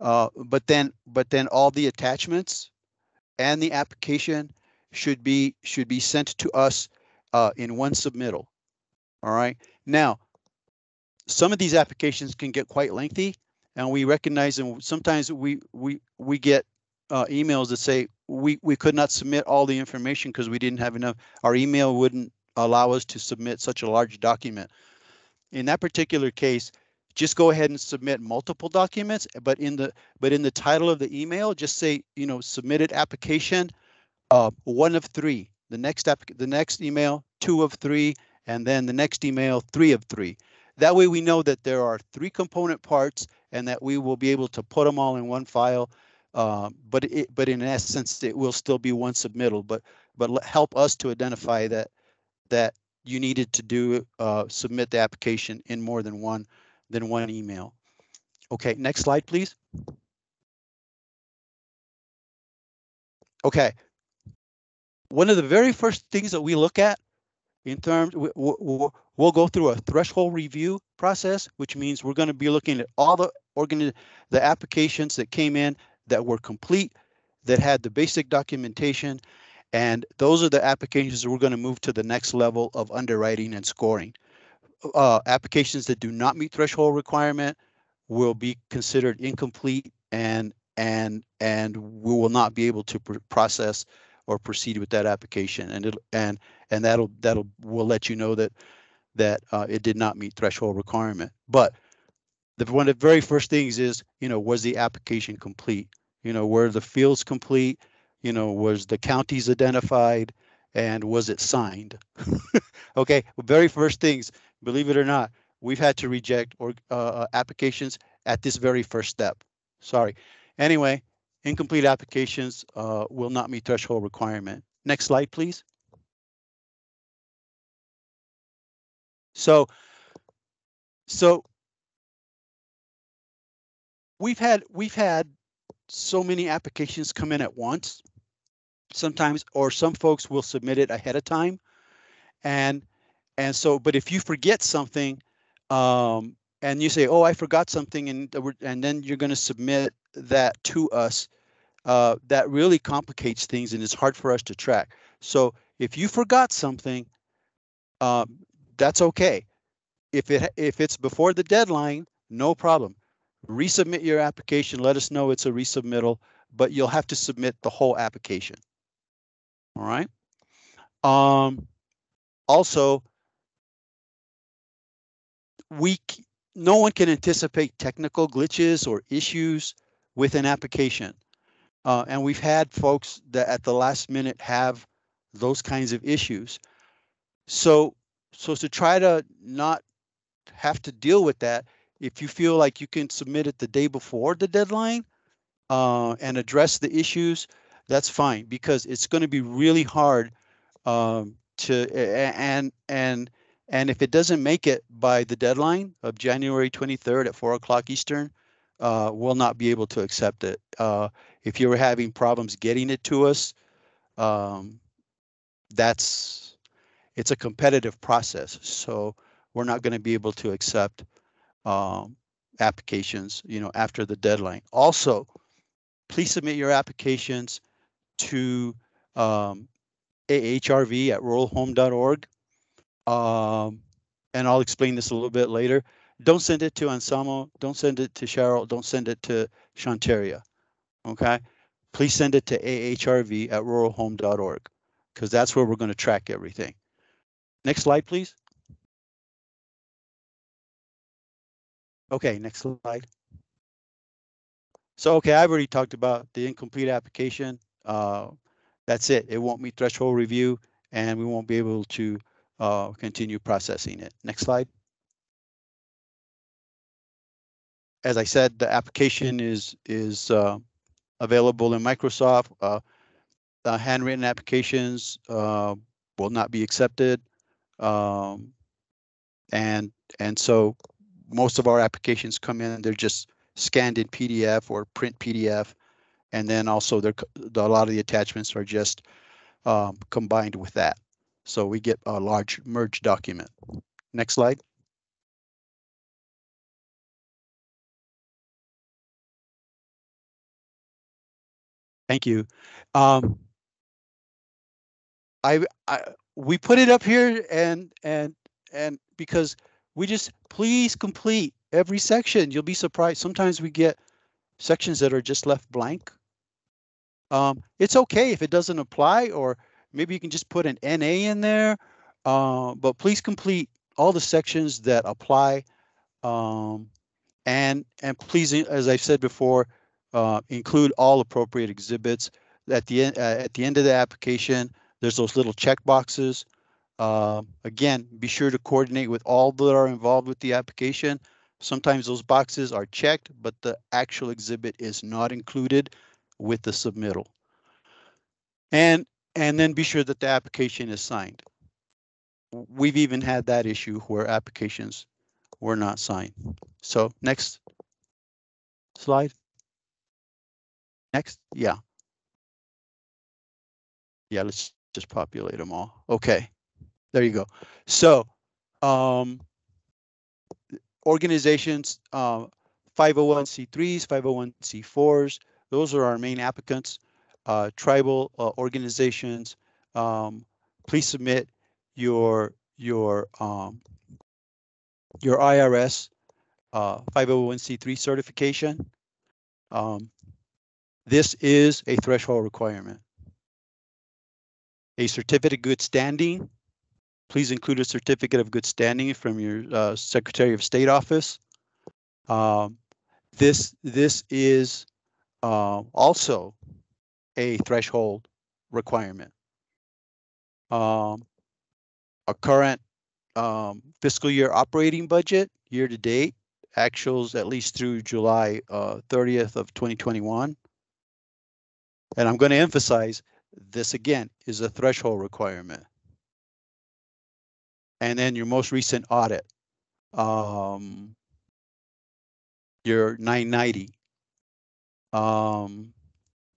Uh, but then but then all the attachments and the application should be should be sent to us uh, in one submittal. All right. Now, some of these applications can get quite lengthy, and we recognize and sometimes we we we get Uh, emails that say we we could not submit all the information because we didn't have enough. Our email wouldn't allow us to submit such a large document. In that particular case, just go ahead and submit multiple documents, but in the but in the title of the email, just say, you know, submitted application uh, one of three. The next app, the next email, two of three, and then the next email, three of three. That way we know that there are three component parts and that we will be able to put them all in one file. Uh, but it, but in essence, it will still be one submittal. But but help us to identify that that you needed to do uh, submit the application in more than one than one email. Okay, next slide, please. Okay. One of the very first things that we look at in terms, we, we, we'll go through a threshold review process, which means we're going to be looking at all the organi- the applications that came in that were complete, that had the basic documentation, and those are the applications that we're going to move to the next level of underwriting and scoring. Uh, applications that do not meet threshold requirement will be considered incomplete, and and and we will not be able to pr- process or proceed with that application. And it and and that'll that'll will let you know that that uh, it did not meet threshold requirement. But the one of the very first things is, you know, was the application complete? You know, were the fields complete? You know, was the counties identified, and was it signed? Okay, very first things, believe it or not, we've had to reject or uh, applications at this very first step. Sorry. Anyway, incomplete applications uh, will not meet threshold requirement. Next slide, please. So, so we've had we've had so many applications come in at once. Sometimes, or some folks will submit it ahead of time, and and so. But if you forget something, um, and you say, "Oh, I forgot something," and and then you're going to submit that to us, uh, that really complicates things, and it's hard for us to track. So if you forgot something, uh, that's okay. If it if it's before the deadline, no problem. Resubmit your application. Let us know it's a resubmittal, but you'll have to submit the whole application. All right. Um, also, we no one can anticipate technical glitches or issues with an application, uh, and we've had folks that at the last minute have those kinds of issues. So, so to try to not have to deal with that, if you feel like you can submit it the day before the deadline uh, and address the issues, that's fine, because it's going to be really hard um, to and and and if it doesn't make it by the deadline of January twenty-third at four o'clock Eastern. Uh, we'll not be able to accept it. Uh, if you were having problems getting it to us, um, that's it's a competitive process, so we're not going to be able to accept um, applications, you know, after the deadline. Also, please submit your applications to um, A H R V at rural home dot org, um, and I'll explain this a little bit later. Don't send it to Anselmo, don't send it to Cheryl, don't send it to Shanteria, okay? Please send it to A H R V at rural home dot org, because that's where we're going to track everything. Next slide, please. Okay, next slide. So, okay, I've already talked about the incomplete application. Uh, that's it. It won't meet threshold review, and we won't be able to uh, continue processing it. Next slide. As I said, the application is is uh, available in Microsoft. Uh, uh, handwritten applications uh, will not be accepted, um, and and so most of our applications come in. They're just scanned in P D F or print P D F, and then also there a lot of the attachments are just um, combined with that. So we get a large merged document. Next slide. Thank you. Um, I, I we put it up here and and and because we just please complete every section. You'll be surprised. Sometimes we get sections that are just left blank. Um, it's okay if it doesn't apply, or maybe you can just put an N A in there. Uh, but please complete all the sections that apply, um, and and please, as I've said before, Uh, include all appropriate exhibits. At the end, uh, at the end of the application, there's those little check boxes. Uh, again, be sure to coordinate with all that are involved with the application. Sometimes those boxes are checked, but the actual exhibit is not included with the submittal. And and then be sure that the application is signed. We've even had that issue where applications were not signed. So next slide. Next, yeah. Yeah, let's just populate them all. Okay, There you go. So um, organizations, uh, five oh one c threes, five oh one c fours, those are our main applicants. Uh, tribal uh, organizations, um, please submit your your um, your I R S uh, five oh one c three certification. Um, this is a threshold requirement. A certificate of good standing. Please include a certificate of good standing from your uh, Secretary of State office. Um, this this is uh, also a threshold requirement. Um, a current um, fiscal year operating budget, year to date, actuals at least through July uh, thirtieth of twenty twenty-one. And I'm going to emphasize this again is a threshold requirement. And then your most recent audit, um, your nine ninety. Um,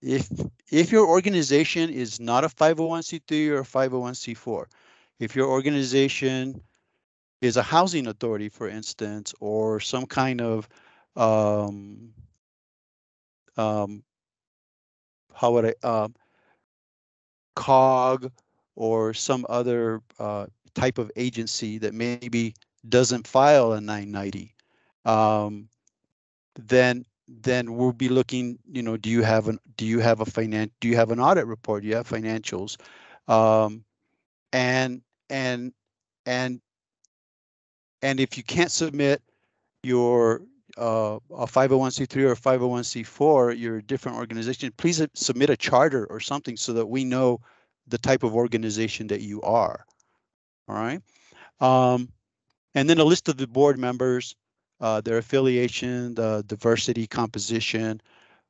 If if your organization is not a five oh one c three or a five oh one c four, if your organization is a housing authority, for instance, or some kind of um, um, how would I uh, C O G or some other uh, type of agency that maybe doesn't file a nine ninety, um, then. Then we'll be looking, you know, do you have an do you have a finance do you have an audit report? Do you have financials? Um, and and and and if you can't submit your uh, a five oh one c three or five oh one c four, you're a different organization, please submit a charter or something so that we know the type of organization that you are. All right. Um, and then a list of the board members. Uh, their affiliation, the diversity, composition.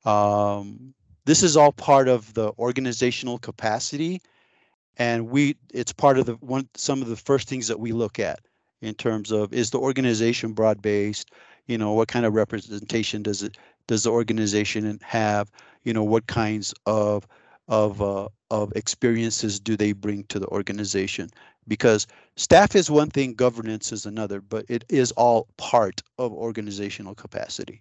Um, this is all part of the organizational capacity, and we it's part of the one some of the first things that we look at in terms of is the organization broad-based. You know, what kind of representation does it does the organization have? You know, what kinds of of uh, of experiences do they bring to the organization? Because staff is one thing, governance is another, but it is all part of organizational capacity.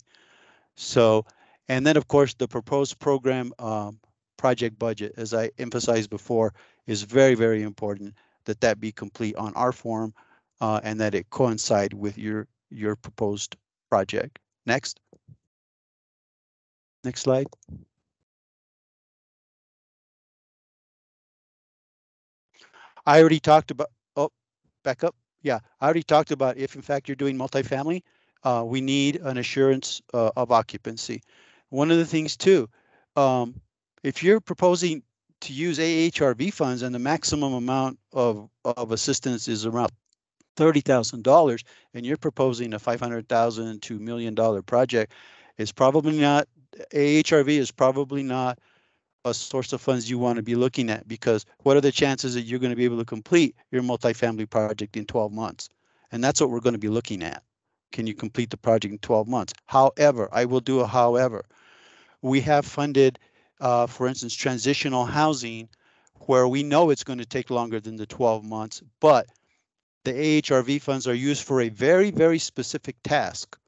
So, and then of course the proposed program um, project budget, as I emphasized before, is very, very important that that be complete on our form uh, and that it coincide with your, your proposed project. Next. Next slide. I already talked about, oh, back up. Yeah, I already talked about if in fact you're doing multifamily, uh, we need an assurance uh, of occupancy. One of the things too, um, if you're proposing to use A H R V funds and the maximum amount of, of assistance is around thirty thousand dollars and you're proposing a five hundred thousand dollars to one million dollar project, it's probably not, A H R V is probably not a source of funds you want to be looking at, because what are the chances that you're going to be able to complete your multifamily project in twelve months? And that's what we're going to be looking at. Can you complete the project in twelve months? However, I will do a however. We have funded, uh, for instance, transitional housing where we know it's going to take longer than the twelve months, but the A H R V funds are used for a very, very specific task.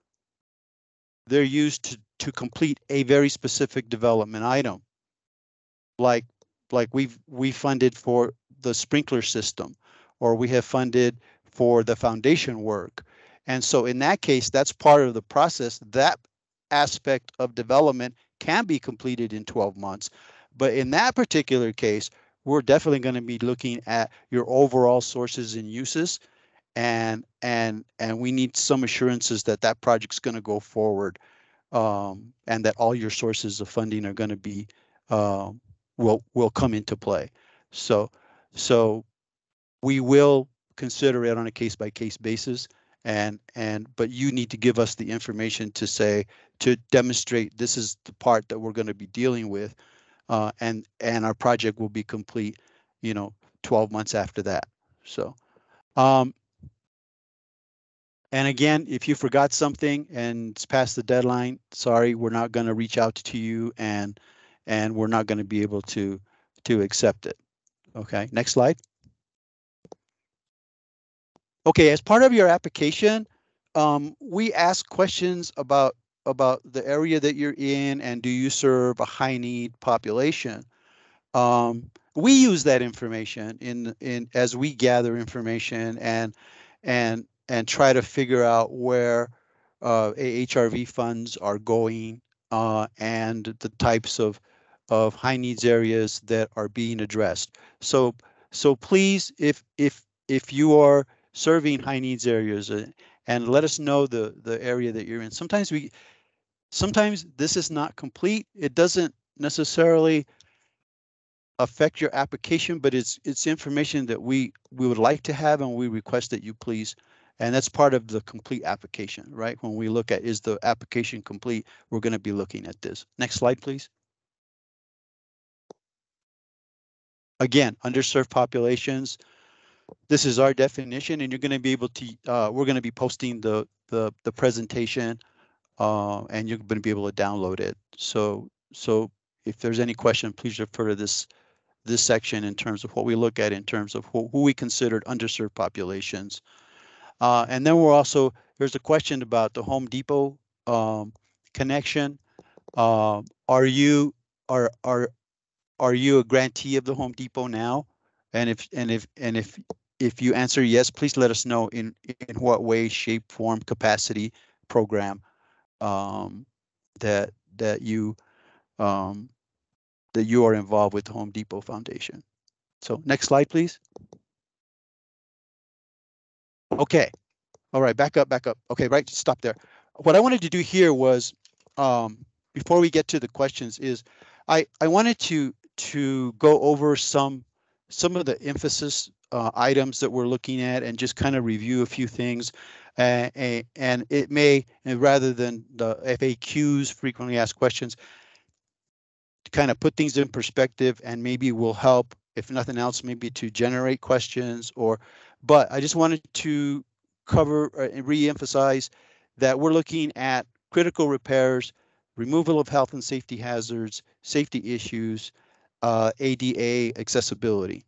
They're used to, to complete a very specific development item. Like, like we've we funded for the sprinkler system, or we have funded for the foundation work. And so in that case, that's part of the process. That aspect of development can be completed in twelve months. But in that particular case, we're definitely going to be looking at your overall sources and uses. And, and, and we need some assurances that that project's going to go forward um, and that all your sources of funding are going to be um, will will come into play. So so we will consider it on a case by case basis, and and but you need to give us the information to say to demonstrate this is the part that we're going to be dealing with, uh, and and our project will be complete, you know, twelve months after that. So um, and again, if you forgot something and it's past the deadline, sorry, we're not going to reach out to you and and we're not going to be able to to accept it. Okay, next slide. Okay, as part of your application, um, we ask questions about about the area that you're in and do you serve a high need population. Um, we use that information in in as we gather information and and and try to figure out where uh, A H R V funds are going uh, and the types of of high needs areas that are being addressed. So so please, if if if you are serving high needs areas, uh, and let us know the the area that you're in. Sometimes we, sometimes this is not complete. It doesn't necessarily affect your application, but it's it's information that we we would like to have, and we request that you please. And that's part of the complete application, right? When we look at is the application complete, we're going to be looking at this. Next slide, please. Again, underserved populations. This is our definition, and you're going to be able to, uh, we're going to be posting the, the, the presentation uh, and you're going to be able to download it. So, so if there's any question, please refer to this, this section in terms of what we look at in terms of who, who we considered underserved populations. Uh, and then we're also, there's a question about the Home Depot um, connection. Uh, are you, are, are, are you a grantee of the Home Depot now? And if, and if, and if, if you answer yes, please let us know in, in what way, shape, form, capacity, program um, that that you um, that you are involved with the Home Depot Foundation. So next slide, please. Okay, all right, back up, back up. Okay, right, stop there. What I wanted to do here was um, before we get to the questions is I I wanted to to go over some some of the emphasis. Uh, items that we're looking at and just kind of review a few things uh, and, and it may, and rather than the F A Qs, frequently asked questions, to kind of put things in perspective and maybe will help, if nothing else, maybe to generate questions or, but I just wanted to cover and re-emphasize that we're looking at critical repairs, removal of health and safety hazards, safety issues, uh, A D A accessibility.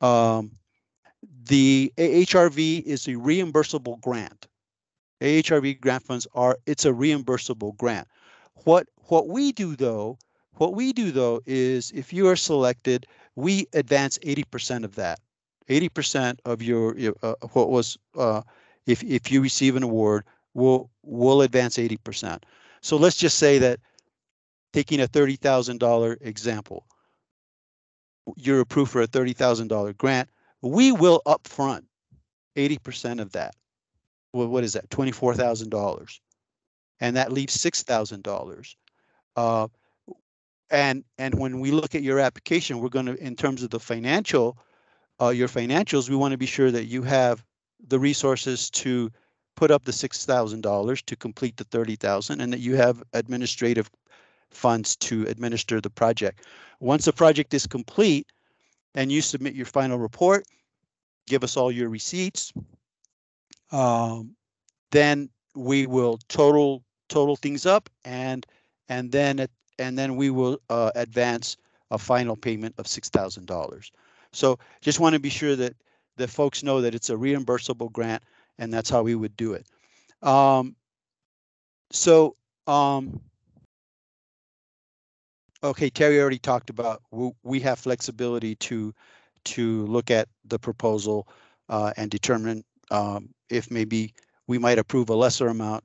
Um, The A H R V is a reimbursable grant. A H R V grant funds are, it's a reimbursable grant. What what we do though, what we do though is if you are selected, we advance eighty percent of that. eighty percent of your uh, what was uh, if if you receive an award, we'll we'll advance eighty percent. So let's just say that taking a thirty thousand dollar example, you're approved for a thirty thousand dollar grant. We will upfront eighty percent of that. Well, what is that? twenty-four thousand dollars, and that leaves six thousand dollars. Uh, and and when we look at your application, we're going to, in terms of the financial, uh, your financials, we want to be sure that you have the resources to put up the six thousand dollars to complete the thirty thousand, and that you have administrative funds to administer the project. Once the project is complete, and you submit your final report, give us all your receipts, um, then we will total total things up, and and then and then we will uh, advance a final payment of six thousand dollars. So just want to be sure that the folks know that it's a reimbursable grant, and that's how we would do it. Um, so. Um, Okay, Terry already talked about we have flexibility to to look at the proposal uh, and determine um, if maybe we might approve a lesser amount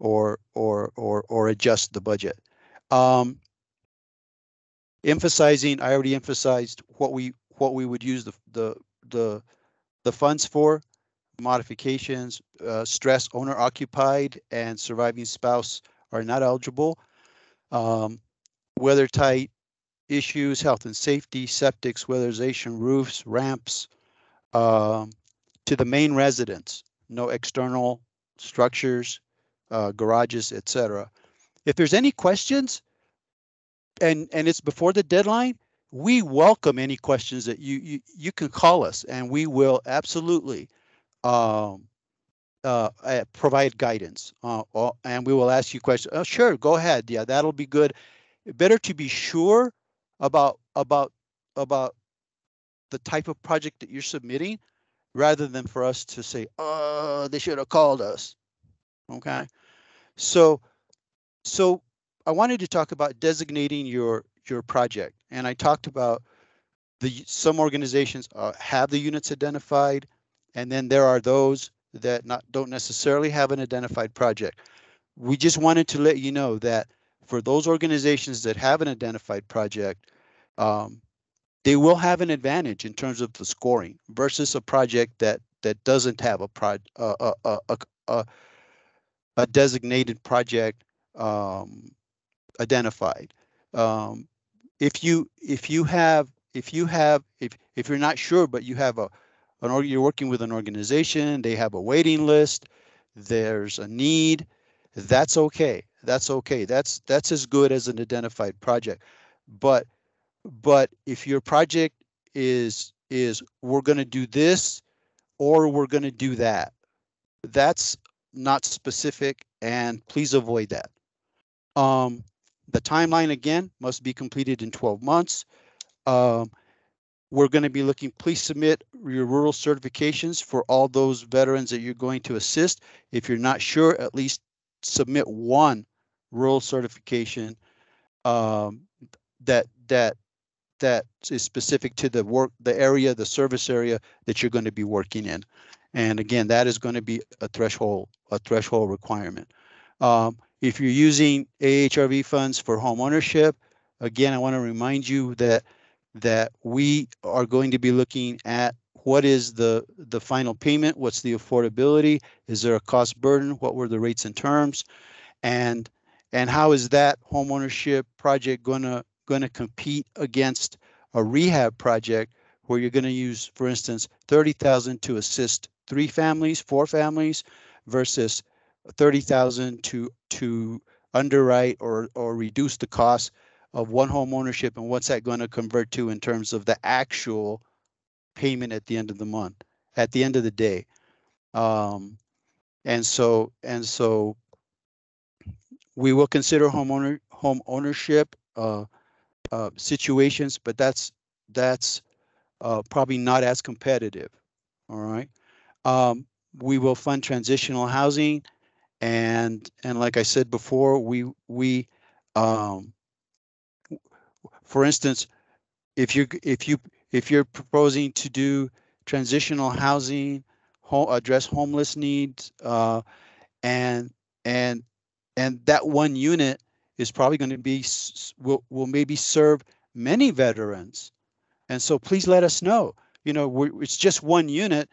or or or or adjust the budget. Um, emphasizing, I already emphasized what we what we would use the the the, the funds for: modifications, uh, stress, owner occupied, and surviving spouse are not eligible. Um, Weather tight issues, health and safety, septics, weatherization, roofs, ramps, um, to the main residence, no external structures, uh, garages, et cetera. If there's any questions, and and it's before the deadline, we welcome any questions that you you you can call us, and we will absolutely um, uh, provide guidance, uh, and we will ask you questions. Oh, sure, go ahead. Yeah, that'll be good. Better to be sure about about about the type of project that you're submitting rather than for us to say, oh, they should have called us. Okay. So, so I wanted to talk about designating your, your project. And I talked about the, some organizations uh, have the units identified, and then there are those that not, don't necessarily have an identified project. We just wanted to let you know that for those organizations that have an identified project, um, they will have an advantage in terms of the scoring versus a project that that doesn't have a pro a, a, a, a, a designated project um, identified. Um, if you if you have if you have if if you're not sure, but you have a an or you're working with an organization, they have a waiting list, there's a need, that's okay. That's okay. That's that's as good as an identified project, but. But if your project is is we're going to do this or we're going to do that, that's not specific, and please avoid that. Um, the timeline, again, must be completed in twelve months. Um, we're going to be looking, please submit your rural certifications for all those veterans that you're going to assist. If you're not sure, at least submit one rural certification um, that that that is specific to the work, the area, the service area that you're going to be working in. And again, that is going to be a threshold, a threshold requirement. Um, if you're using A H R V funds for home ownership, again, I want to remind you that that we are going to be looking at what is the, the final payment, what's the affordability, is there a cost burden, what were the rates and terms, and and how is that home ownership project going to going to compete against a rehab project where you're going to use, for instance, thirty thousand to assist three families, four families, versus thirty thousand to to underwrite or or reduce the cost of one home ownership, and what's that going to convert to in terms of the actual payment at the end of the month, at the end of the day. Um, and so and so we will consider homeowner home ownership uh, Uh, situations, but that's that's uh, probably not as competitive. All right, um, we will fund transitional housing, and and like I said before, we we, um, for instance, if you if you if you're proposing to do transitional housing, home, address homeless needs, uh, and and and that one unit is probably going to be, will, will maybe serve many veterans. And so please let us know, you know, we're, it's just one unit,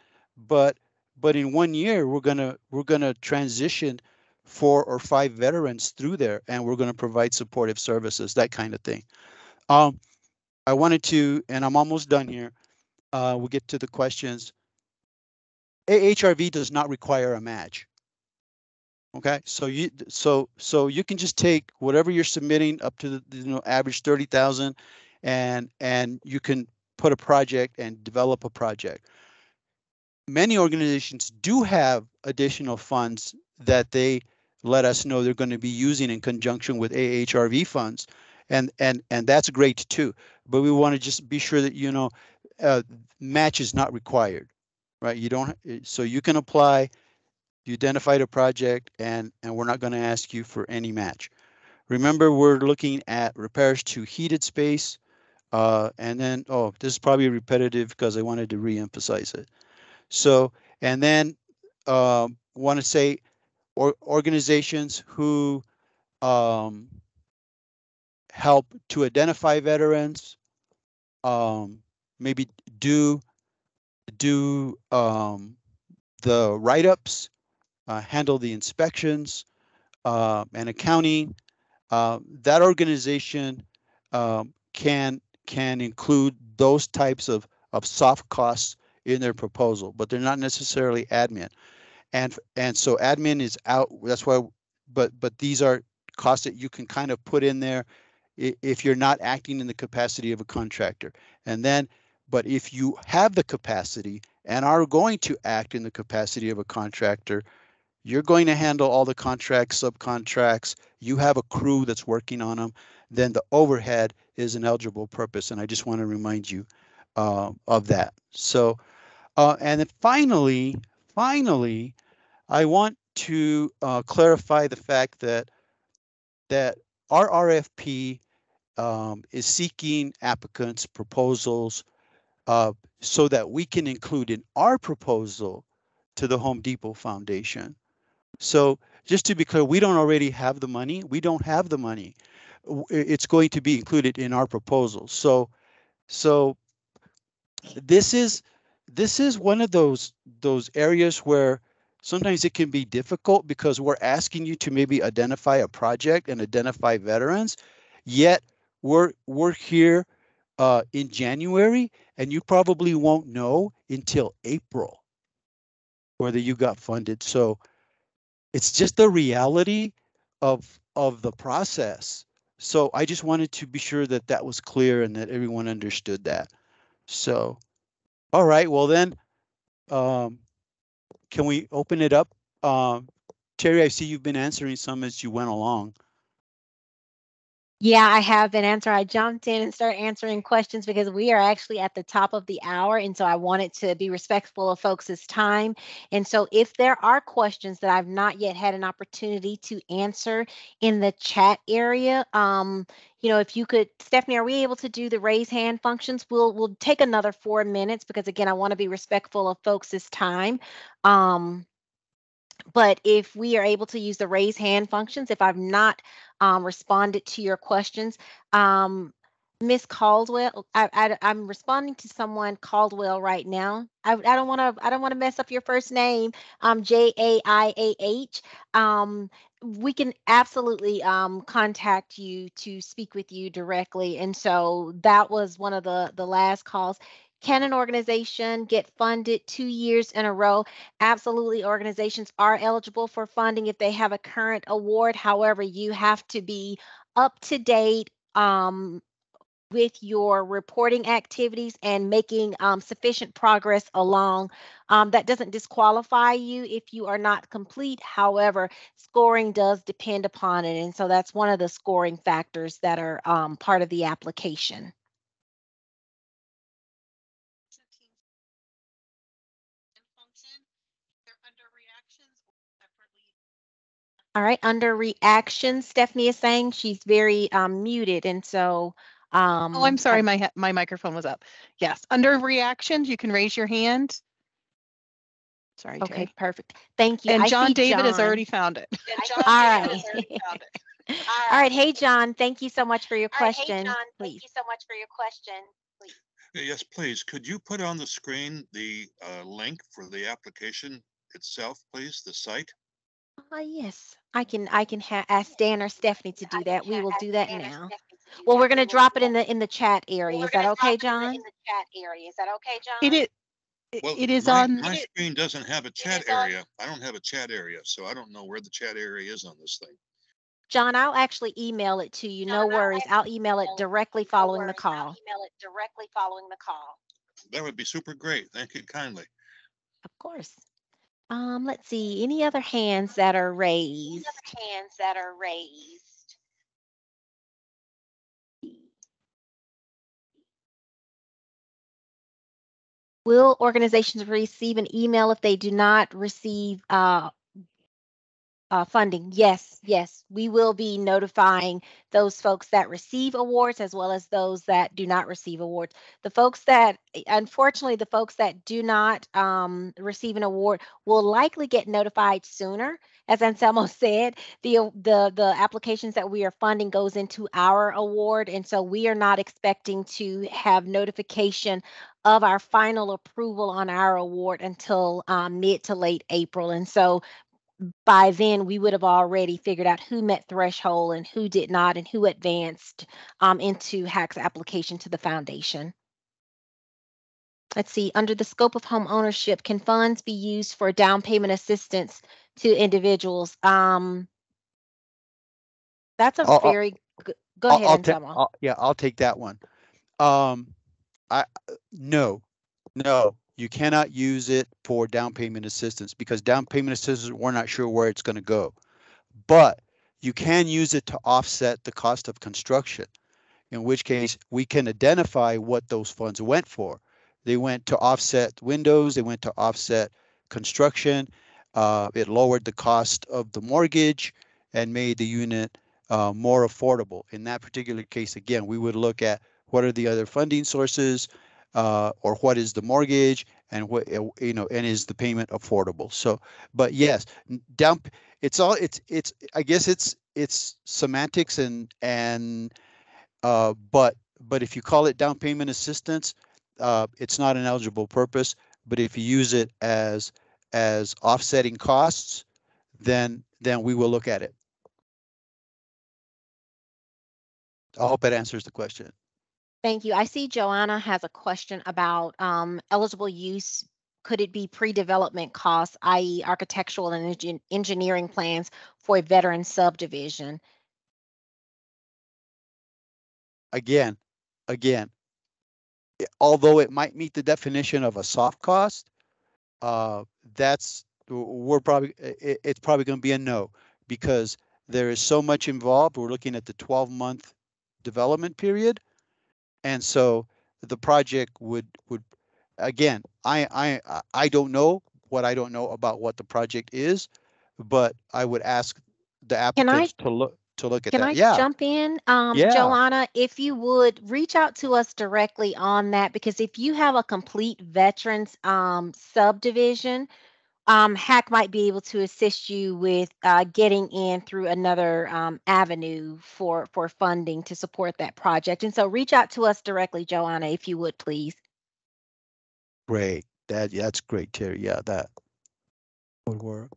but but in one year, we're going to we're going to transition four or five veterans through there, and we're going to provide supportive services, that kind of thing. Um, I wanted to, and I'm almost done here. Uh, we'll get to the questions. A H R V does not require a match. Okay, so you so so you can just take whatever you're submitting up to the, you know, average thirty thousand, and and you can put a project and develop a project. Many organizations do have additional funds that they let us know they're going to be using in conjunction with A H R V funds, and and and that's great too. But we want to just be sure that, you know, uh, match is not required, right? You don't, so you can apply. You identified a project, and, and we're not going to ask you for any match. Remember, we're looking at repairs to heated space, uh, and then, oh, this is probably repetitive because I wanted to re-emphasize it. So, and then uh, want to say, or, organizations who um, help to identify veterans, um, maybe do, do um, the write-ups, Uh, handle the inspections uh, and accounting. Uh, that organization um, can can include those types of of soft costs in their proposal, but they're not necessarily admin. And and so admin is out. That's why. But but these are costs that you can kind of put in there if you're not acting in the capacity of a contractor. And then, but if you have the capacity and are going to act in the capacity of a contractor, you're going to handle all the contracts, subcontracts, you have a crew that's working on them, then the overhead is an eligible purpose. And I just want to remind you uh, of that. So Uh, and then finally, finally, I want to uh, clarify the fact that that our R F P um, is seeking applicants' proposals uh, so that we can include in our proposal to the Home Depot Foundation. So just to be clear, we don't already have the money. We don't have the money. It's going to be included in our proposal. So, so this is this is one of those those areas where sometimes it can be difficult because we're asking you to maybe identify a project and identify veterans, yet we're we're here uh, in January, and you probably won't know until April whether you got funded. So it's just the reality of of the process. So I just wanted to be sure that that was clear and that everyone understood that. So, all right, well then, um, can we open it up? Um, Terry, I see you've been answering some as you went along. Yeah, I have been answering. I jumped in and started answering questions because we are actually at the top of the hour. And so I wanted to be respectful of folks' time. And so if there are questions that I've not yet had an opportunity to answer in the chat area, um, you know, if you could, Stephanie, are we able to do the raise hand functions? We'll we'll take another four minutes because, again, I want to be respectful of folks' time. Um, But if we are able to use the raise hand functions, if I've not um, responded to your questions, um, Miss Caldwell, I, I, I'm responding to someone Caldwell right now. I, I don't want to. I don't want to mess up your first name. Um, J A I A H. Um, we can absolutely um, contact you to speak with you directly. And so that was one of the the last calls. Can an organization get funded two years in a row? Absolutely, organizations are eligible for funding if they have a current award. However, you have to be up to date um, with your reporting activities and making um, sufficient progress along. Um, that doesn't disqualify you if you are not complete. However, scoring does depend upon it. And so that's one of the scoring factors that are um, part of the application. All right, under reactions, Stephanie is saying she's very um, muted, and so. Um, oh, I'm sorry, my my microphone was up. Yes, under reactions, you can raise your hand. Sorry, okay, Terry. Perfect. Thank you. And I John David John. has already found it. John All David right. Found it. All, All right. right, hey John, thank you so much for your All question. Right, hey John, please. Thank you so much for your question. Please. Yes, please. Could you put on the screen the uh, link for the application itself, please? The site. Uh, yes, I can. I can ha ask Dan or Stephanie to do that. We will do that now. Well, we're going to drop it in the in the chat area. Is that okay, John? In the chat area. Is that okay, John? It is. Well, it is on. My screen doesn't have a chat area. I don't have a chat area, so I don't know where the chat area is on this thing. John, I'll actually email it to you. No worries. I'll email it directly following the call. I'll email it directly following the call. That would be super great. Thank you kindly. Of course. Um, let's see, any other hands that are raised? Any other hands that are raised? Will organizations receive an email if they do not receive uh, uh, funding? Yes, yes, we will be notifying those folks that receive awards as well as those that do not receive awards. The folks that, unfortunately, the folks that do not um, receive an award will likely get notified sooner. As Anselmo said, the, the the applications that we are funding goes into our award, and so we are not expecting to have notification of our final approval on our award until um, mid to late April. And so by then, we would have already figured out who met threshold and who did not and who advanced um, into H A C's application to the foundation. Let's see, under the scope of home ownership, can funds be used for down payment assistance to individuals? Um, that's a I'll, very good, go I'll, ahead, I'll Anselmo. I'll, yeah, I'll take that one. Um, I no, no, you cannot use it for down payment assistance because down payment assistance, we're not sure where it's going to go. But you can use it to offset the cost of construction, in which case we can identify what those funds went for. They went to offset windows. They went to offset construction. Uh, it lowered the cost of the mortgage and made the unit uh, more affordable. In that particular case, again, we would look at what are the other funding sources, uh, or what is the mortgage, and what, you know, and is the payment affordable? So, but yes, down. It's all. It's it's. I guess it's it's semantics and and. Uh, but but if you call it down payment assistance, uh, it's not an eligible purpose. But if you use it as as offsetting costs, then then we will look at it. I hope that answers the question. Thank you. I see Joanna has a question about um, eligible use. Could it be pre-development costs, that is architectural and engin engineering plans for a veteran subdivision? Again, again, although it might meet the definition of a soft cost, uh, that's we're probably it, it's probably going to be a no, because there is so much involved. We're looking at the twelve month development period. And so the project would would again, I I I don't know what I don't know about what the project is, but I would ask the applicants to look to look at that. Can I yeah. jump in, um, yeah. Joanna? If you would reach out to us directly on that, because if you have a complete veterans um, subdivision, um, H A C might be able to assist you with uh, getting in through another um, avenue for, for funding to support that project. And so reach out to us directly, Joanna, if you would, please. Great. That, that's great, Terry. Yeah, that would work.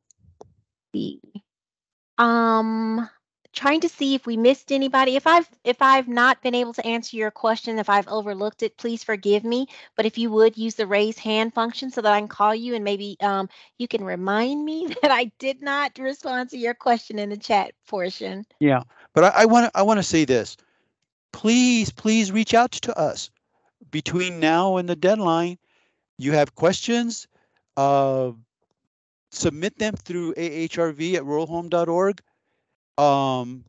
Um, trying to see if we missed anybody. If I've if I've not been able to answer your question, if I've overlooked it, please forgive me. But if you would use the raise hand function so that I can call you, and maybe um, you can remind me that I did not respond to your question in the chat portion. Yeah, but I want to I want to say this. Please, please reach out to us between now and the deadline. You have questions, uh, submit them through A H R V at rural home dot org. Um,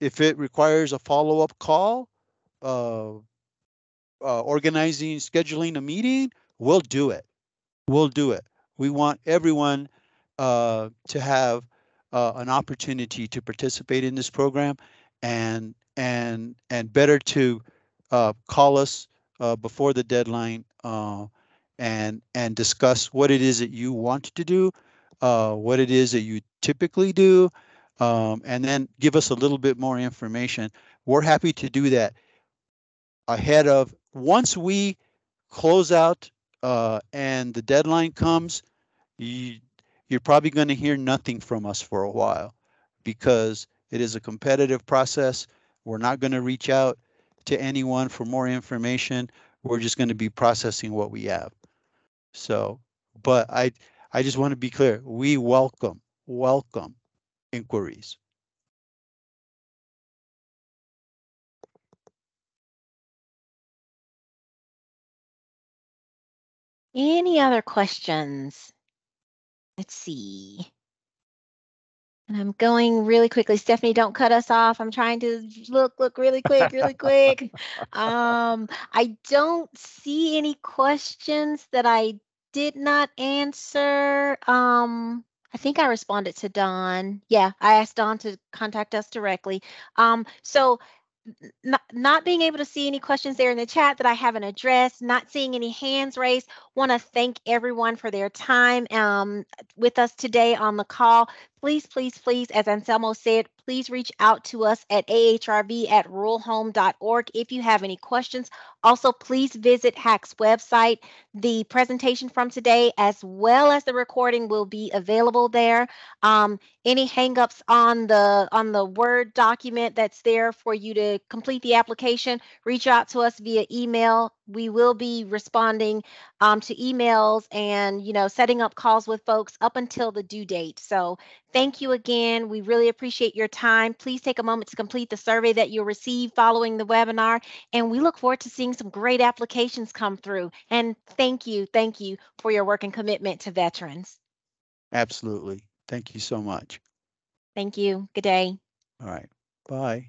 if it requires a follow-up call, uh, uh, organizing, scheduling a meeting, we'll do it. We'll do it. We want everyone uh, to have uh, an opportunity to participate in this program, and and and better to uh, call us uh, before the deadline. Uh, and and discuss what it is that you want to do, uh, what it is that you typically do, um, and then give us a little bit more information. We're happy to do that ahead of, once we close out uh, and the deadline comes, you, you're probably going to hear nothing from us for a while, because it is a competitive process. We're not going to reach out to anyone for more information. We're just going to be processing what we have. So, but I, I just want to be clear. We welcome, welcome inquiries. Any other questions? Let's see. And I'm going really quickly. Stephanie, don't cut us off. I'm trying to look, look really quick, really quick. Um, I don't see any questions that I did not answer. Um, I think I responded to Don. Yeah, I asked Don to contact us directly. Um, so not, not being able to see any questions there in the chat that I haven't addressed, not seeing any hands raised, want to thank everyone for their time um, with us today on the call. Please, please, please, as Anselmo said, please reach out to us at A H R V at rural home dot org if you have any questions. Also, please visit H A C's website. The presentation from today, as well as the recording, will be available there. Um, any hangups on the on the Word document that's there for you to complete the application, reach out to us via email. We will be responding um, to emails and, you know, setting up calls with folks up until the due date. So thank you again. We really appreciate your time. Please take a moment to complete the survey that you'll receive following the webinar. And we look forward to seeing some great applications come through. And thank you. Thank you for your work and commitment to veterans. Absolutely. Thank you so much. Thank you. Good day. All right. Bye.